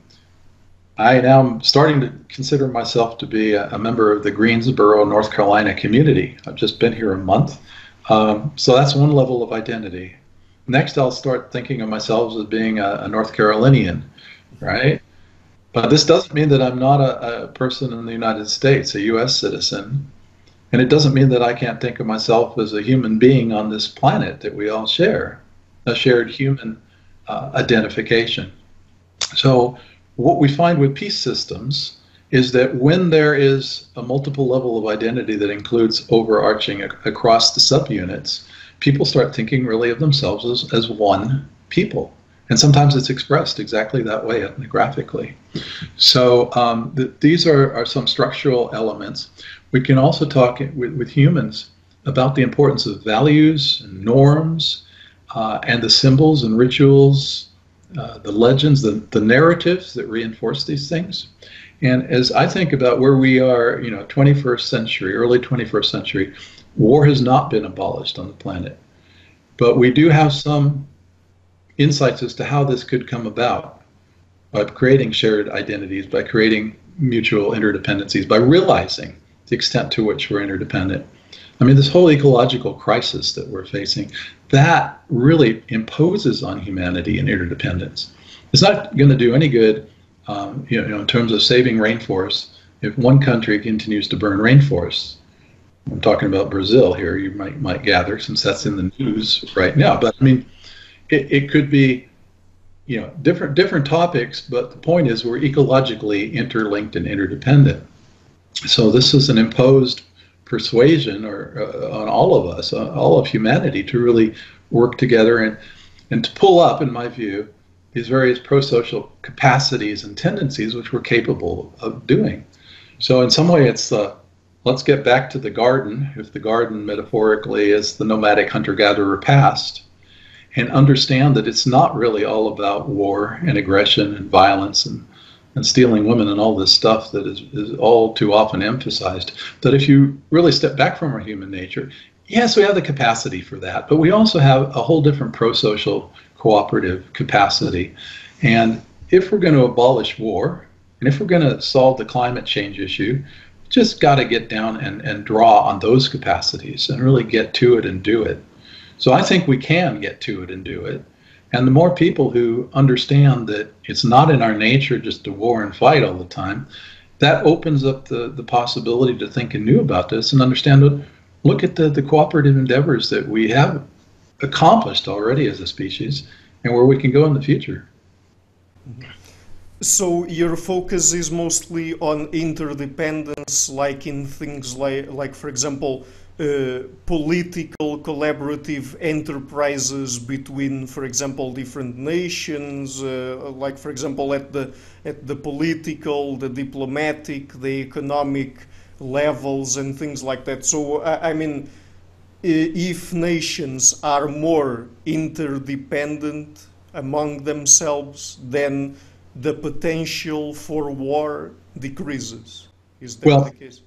I now am starting to consider myself to be a, a member of the Greensboro, North Carolina community. I've just been here a month. Um, so that's one level of identity. Next, I'll start thinking of myself as being a, a North Carolinian, right? But this doesn't mean that I'm not a, a person in the United States, a U S citizen. And it doesn't mean that I can't think of myself as a human being on this planet that we all share, a shared human Uh, identification. So what we find with peace systems is that when there is a multiple level of identity that includes overarching ac across the subunits, people start thinking really of themselves as, as one people. And sometimes it's expressed exactly that way ethnographically. So um, th these are, are some structural elements. We can also talk with, with humans about the importance of values and norms uh, and the symbols and rituals, uh, the legends, the, the narratives that reinforce these things. And as I think about where we are, you know, twenty-first century, early twenty-first century, war has not been abolished on the planet. But we do have some insights as to how this could come about by creating shared identities, by creating mutual interdependencies, by realizing the extent to which we're interdependent. I mean, this whole ecological crisis that we're facing, that really imposes on humanity an interdependence. It's not going to do any good um, you know, in terms of saving rainforests if one country continues to burn rainforests. I'm talking about Brazil here, you might, might gather, since that's in the news right now. But I mean, It, it could be, you know, different different topics, but the point is we're ecologically interlinked and interdependent. So this is an imposed persuasion or uh, on all of us, uh, all of humanity, to really work together and and to pull up, in my view, these various pro-social capacities and tendencies which we're capable of doing. So in some way, it's the uh, let's get back to the garden, if the garden metaphorically is the nomadic hunter-gatherer past. And understand that it's not really all about war and aggression and violence and, and stealing women and all this stuff that is, is all too often emphasized. That if you really step back from our human nature, yes, we have the capacity for that, but we also have a whole different pro-social cooperative capacity. And if we're going to abolish war, and if we're going to solve the climate change issue, just got to get down and, and draw on those capacities and really get to it and do it. So I think we can get to it and do it. And the more people who understand that it's not in our nature just to war and fight all the time, that opens up the, the possibility to think anew about this and understand that, look at the, the cooperative endeavors that we have accomplished already as a species and where we can go in the future. Mm-hmm. So your focus is mostly on interdependence, like in things like, like for example, Uh, political collaborative enterprises between, for example, different nations, uh, like, for example, at the at the political, the diplomatic, the economic levels and things like that. So, I, I mean, if nations are more interdependent among themselves, then the potential for war decreases. Is that well, the case?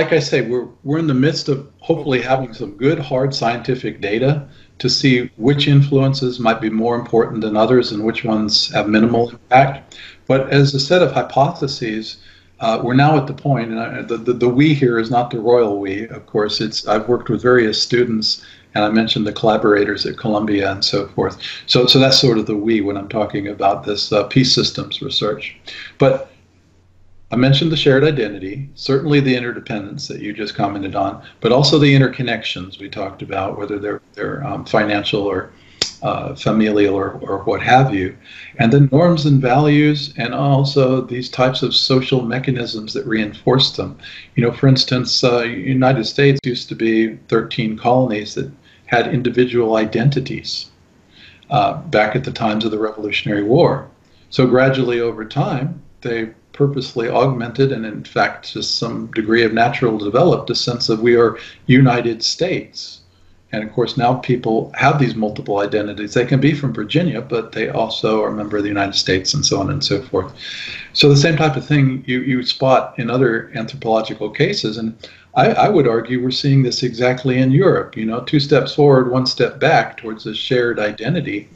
Like I say, we're, we're in the midst of hopefully having some good, hard scientific data to see which influences might be more important than others and which ones have minimal impact. But as a set of hypotheses, uh, we're now at the point, and I, the, the, the we here is not the royal we, of course. It's I've worked with various students, and I mentioned the collaborators at Columbia and so forth. So, so that's sort of the we when I'm talking about this uh, peace systems research. But I mentioned the shared identity, certainly the interdependence that you just commented on, but also the interconnections we talked about, whether they're, they're um, financial or uh, familial or, or what have you. And then norms and values, and also these types of social mechanisms that reinforce them. You know, for instance, uh, United States used to be thirteen colonies that had individual identities uh, back at the times of the Revolutionary War. So gradually over time, they purposely augmented and, in fact, to some degree of natural developed a sense of we are United States. And, of course, now people have these multiple identities. They can be from Virginia, but they also are a member of the United States and so on and so forth. So the same type of thing you, you spot in other anthropological cases. And I, I would argue we're seeing this exactly in Europe, you know, two steps forward, one step back towards a shared identity.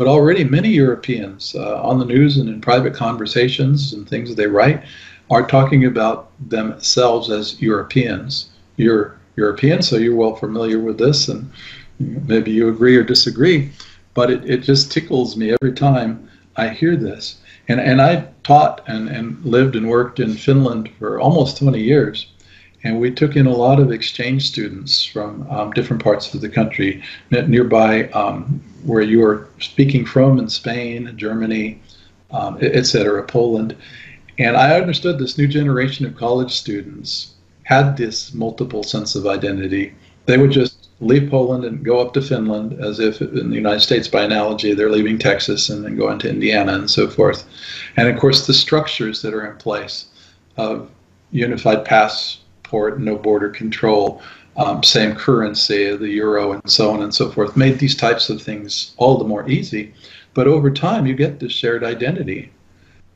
But already many Europeans uh, on the news and in private conversations and things that they write are talking about themselves as Europeans. You're European, so you're well familiar with this, and maybe you agree or disagree, but it, it just tickles me every time I hear this. And, and I taught and, and lived and worked in Finland for almost twenty years. And we took in a lot of exchange students from um, different parts of the country, nearby um, where you are speaking from in Spain, Germany, um, et cetera, Poland. And I understood this new generation of college students had this multiple sense of identity. They would just leave Poland and go up to Finland, as if in the United States, by analogy, they're leaving Texas and then going to Indiana and so forth. And of course, the structures that are in place of unified passport, no border control, um, same currency, the euro, and so on and so forth, made these types of things all the more easy. But over time, you get this shared identity,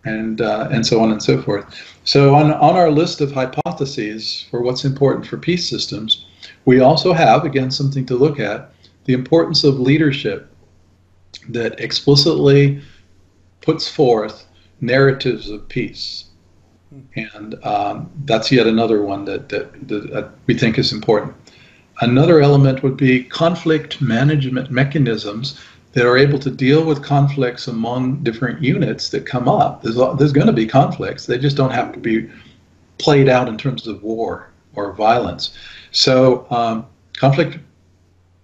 and uh, and so on and so forth. So on, on our list of hypotheses for what's important for peace systems, we also have, again, something to look at, the importance of leadership that explicitly puts forth narratives of peace. And um, that's yet another one that, that, that we think is important. Another element would be conflict management mechanisms that are able to deal with conflicts among different units that come up. There's, there's going to be conflicts. They just don't have to be played out in terms of war or violence. So um, conflict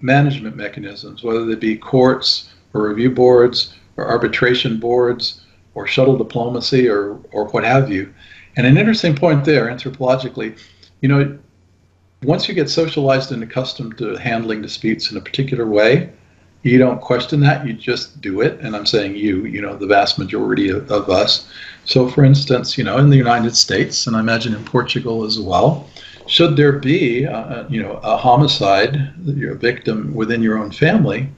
management mechanisms, whether they be courts or review boards or arbitration boards or shuttle diplomacy or, or what have you. And an interesting point there, anthropologically, you know, once you get socialized and accustomed to handling disputes in a particular way, you don't question that, you just do it. And I'm saying you, you know, the vast majority of, of us. So for instance, you know, in the United States, and I imagine in Portugal as well, should there be, uh, you know, a homicide, you're a victim within your own family,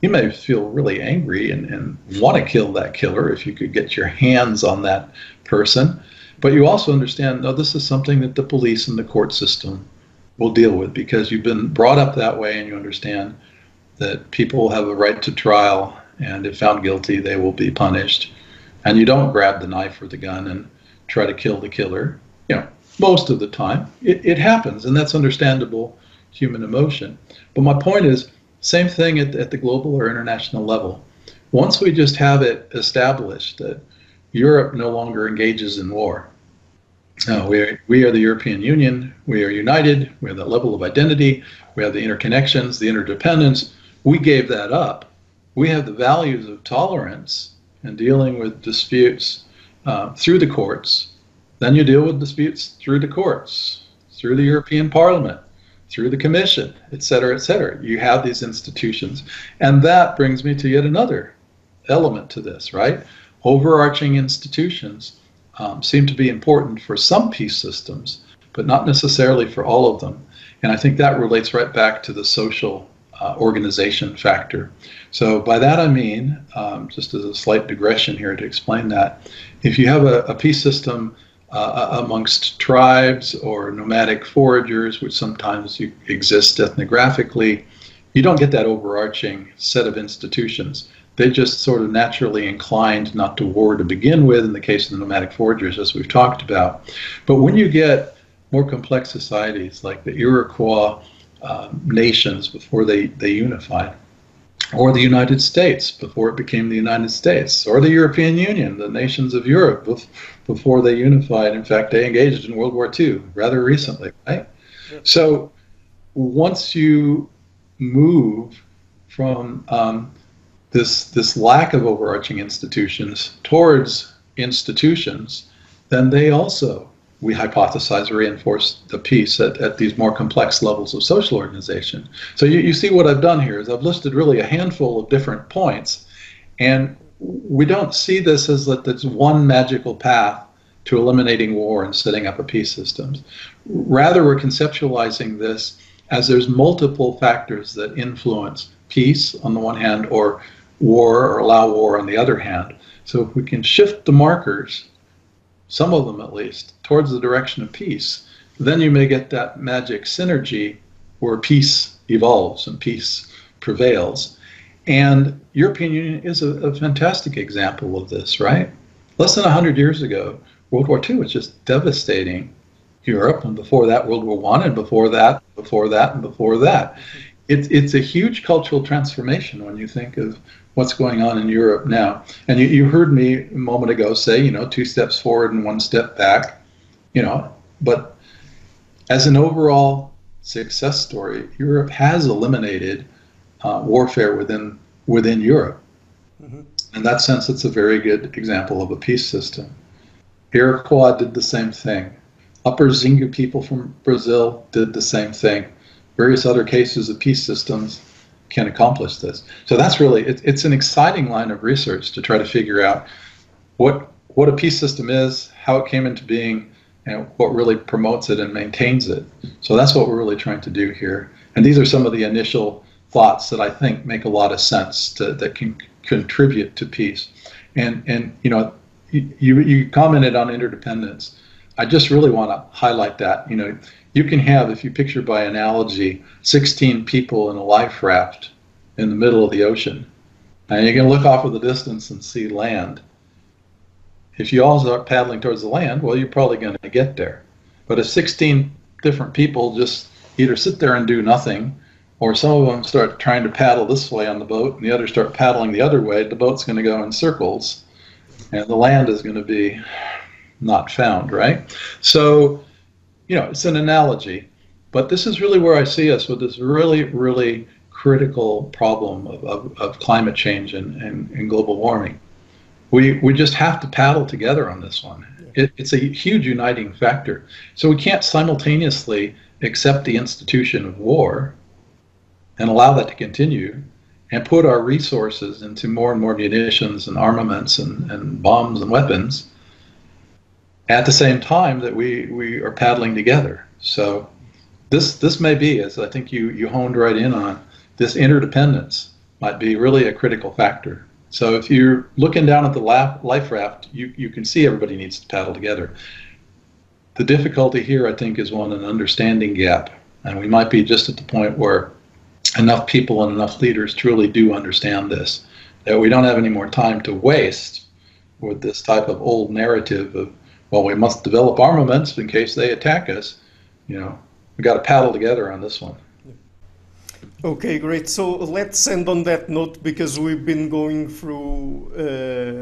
you may feel really angry and, and want to kill that killer if you could get your hands on that person. But you also understand, no, this is something that the police and the court system will deal with because you've been brought up that way, and you understand that people have a right to trial, and if found guilty, they will be punished. And you don't grab the knife or the gun and try to kill the killer, you know. Most of the time, it, it happens, and that's understandable human emotion. But my point is, same thing at, at the global or international level. Once we just have it established that Europe no longer engages in war, uh, we, are, we are the European Union, we are united, we have that level of identity, we have the interconnections, the interdependence, we gave that up. We have the values of tolerance and dealing with disputes uh, through the courts. Then you deal with disputes through the courts, through the European Parliament, through the Commission, et cetera, et cetera. You have these institutions. And that brings me to yet another element to this, right? Overarching institutions um, seem to be important for some peace systems, but not necessarily for all of them. And I think that relates right back to the social uh, organization factor. So by that I mean, um, just as a slight digression here to explain that, if you have a, a peace system Uh, amongst tribes or nomadic foragers, which sometimes exist ethnographically, you don't get that overarching set of institutions. They just sort of naturally inclined not to war to begin with, in the case of the nomadic foragers, as we've talked about. But when you get more complex societies like the Iroquois um, nations before they, they unified, or the United States before it became the United States, or the European Union, the nations of Europe before they unified. In fact, they engaged in World War Two rather recently, right? Yeah. So once you move from um, this, this lack of overarching institutions towards institutions, then they also, we hypothesize, reinforce the peace at, at these more complex levels of social organization. So you, you see what I've done here is I've listed really a handful of different points, and we don't see this as that there's one magical path to eliminating war and setting up a peace system. Rather, we're conceptualizing this as there's multiple factors that influence peace on the one hand, or war or allow war on the other hand. So if we can shift the markers, some of them at least, towards the direction of peace, then you may get that magic synergy where peace evolves and peace prevails. And European Union is a, a fantastic example of this, right? Less than one hundred years ago, World War Two was just devastating Europe, and before that, World War One, and before that, before that, and before that. It, it's a huge cultural transformation when you think of what's going on in Europe now. And you, you heard me a moment ago say, you know, two steps forward and one step back, you know, but as an overall success story, Europe has eliminated uh, warfare within, within Europe. Mm-hmm. In that sense, it's a very good example of a peace system. Iroquois did the same thing. Upper Xingu people from Brazil did the same thing. various other cases of peace systems can accomplish this. So that's really, it, it's an exciting line of research to try to figure out what what a peace system is, how it came into being, and what really promotes it and maintains it. So that's what we're really trying to do here. And these are some of the initial thoughts that I think make a lot of sense to, that can contribute to peace. And, and you know, you, you commented on interdependence. I just really want to highlight that. You know, you can have, if you picture by analogy, sixteen people in a life raft in the middle of the ocean, and you can look off of the distance and see land. If you all start paddling towards the land, well, you're probably going to get there. But if sixteen different people just either sit there and do nothing, or some of them start trying to paddle this way on the boat, and the others start paddling the other way, the boat's going to go in circles, and the land is going to be not found, right? So, you know, it's an analogy, but this is really where I see us with this really, really critical problem of, of, of climate change and, and, and global warming. We, we just have to paddle together on this one. It, it's a huge uniting factor. So we can't simultaneously accept the institution of war and allow that to continue and put our resources into more and more munitions and armaments and, and bombs and weapons at the same time that we, we are paddling together. So this, this may be, as I think you, you honed right in on, this interdependence might be really a critical factor. So if you're looking down at the life raft, you, you can see everybody needs to paddle together. The difficulty here, I think, is one, an understanding gap. And we might be just at the point where enough people and enough leaders truly do understand this, that we don't have any more time to waste with this type of old narrative of, well, we must develop armaments in case they attack us. You know, we've got to paddle together on this one. Okay, great. So let's end on that note, because we've been going through,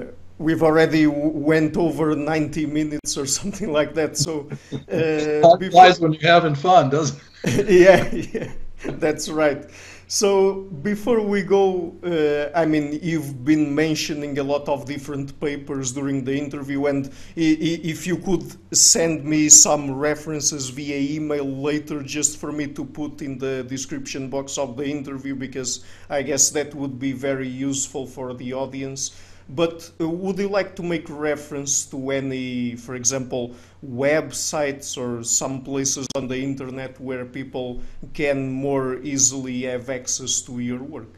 uh, we've already went over ninety minutes or something like that. So uh, before... when you're having fun, doesn't it? yeah, yeah, that's right. So before we go, uh, I mean, you've been mentioning a lot of different papers during the interview, and if you could send me some references via email later, just for me to put in the description box of the interview, because I guess that would be very useful for the audience. But would you like to make reference to any, for example, websites or some places on the internet where people can more easily have access to your work?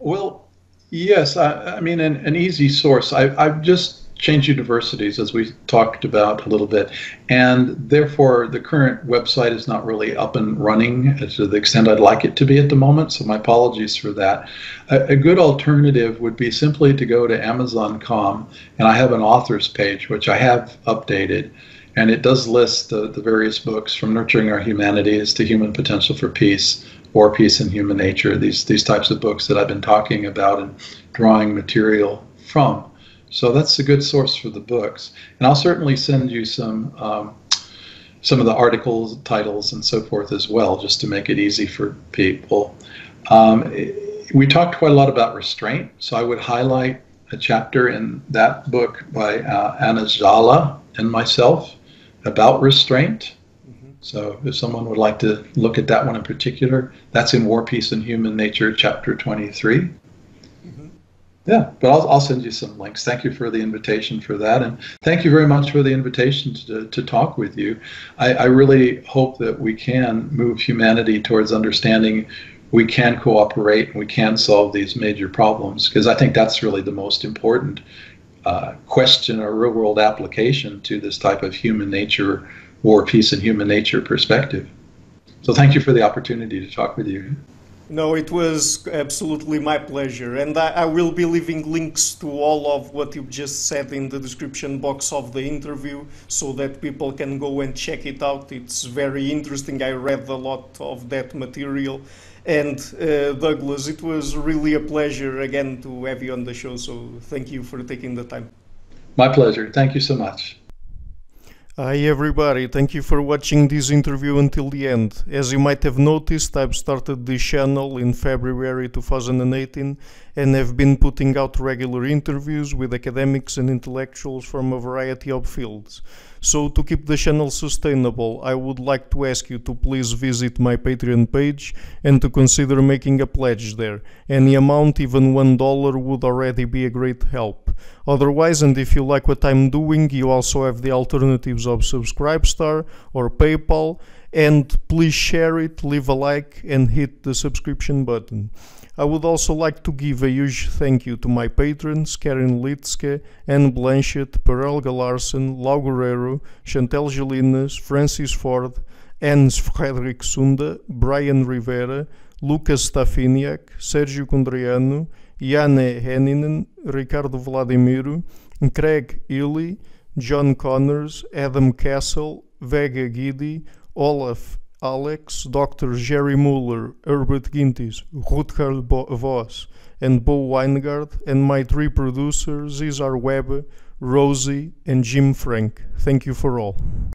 Well, yes, I, I mean, an, an easy source. I, I've just changed universities, as we talked about a little bit, and therefore the current website is not really up and running to the extent I'd like it to be at the moment, so my apologies for that. A, a good alternative would be simply to go to Amazon dot com, and I have an author's page, which I have updated, and it does list the, the various books, from Nurturing Our Humanity to Human Potential for Peace, War, Peace and Human Nature, these, these types of books that I've been talking about and drawing material from. So that's a good source for the books, and I'll certainly send you some um, some of the articles, titles, and so forth as well, just to make it easy for people. Um, we talked quite a lot about restraint, so I would highlight a chapter in that book by uh, Anna Zala and myself about restraint. Mm-hmm. So if someone would like to look at that one in particular, that's in War, Peace, and Human Nature, Chapter twenty-three. Yeah, but I'll, I'll send you some links. Thank you for the invitation for that. And thank you very much for the invitation to, to talk with you. I, I really hope that we can move humanity towards understanding we can cooperate and we can solve these major problems, because I think that's really the most important uh, question or real-world application to this type of human nature, war, peace, and human nature perspective. So thank you for the opportunity to talk with you. No, it was absolutely my pleasure, and I, I will be leaving links to all of what you've just said in the description box of the interview, so that people can go and check it out. It's very interesting. I read a lot of that material, and uh, Douglas, it was really a pleasure again to have you on the show, so thank you for taking the time. My pleasure. Thank you so much. Hi everybody, thank you for watching this interview until the end. As you might have noticed, I've started this channel in February two thousand eighteen and have been putting out regular interviews with academics and intellectuals from a variety of fields. So to keep the channel sustainable, I would like to ask you to please visit my Patreon page and to consider making a pledge there. Any amount, even one dollar, would already be a great help. Otherwise, and if you like what I'm doing, you also have the alternatives of Subscribestar or PayPal, and please share it, leave a like and hit the subscription button. I would also like to give a huge thank you to my patrons Karen Litske, Anne Blanchett, Perelga Larsen, Lau Guerrero, Chantel Gelinas, Francis Ford, Hans Frederick Sunda, Brian Rivera, Lucas Stafiniak, Sergio Condriano, Jane Henninen, Ricardo Vladimiro, Craig Illy, John Connors, Adam Castle, Vega Gidi, Olaf Alex, Doctor Jerry Muller, Herbert Gintis, Rutger Voss, and Bo Weingard, and my three producers, Cesar Webb, Rosie, and Jim Frank. Thank you for all.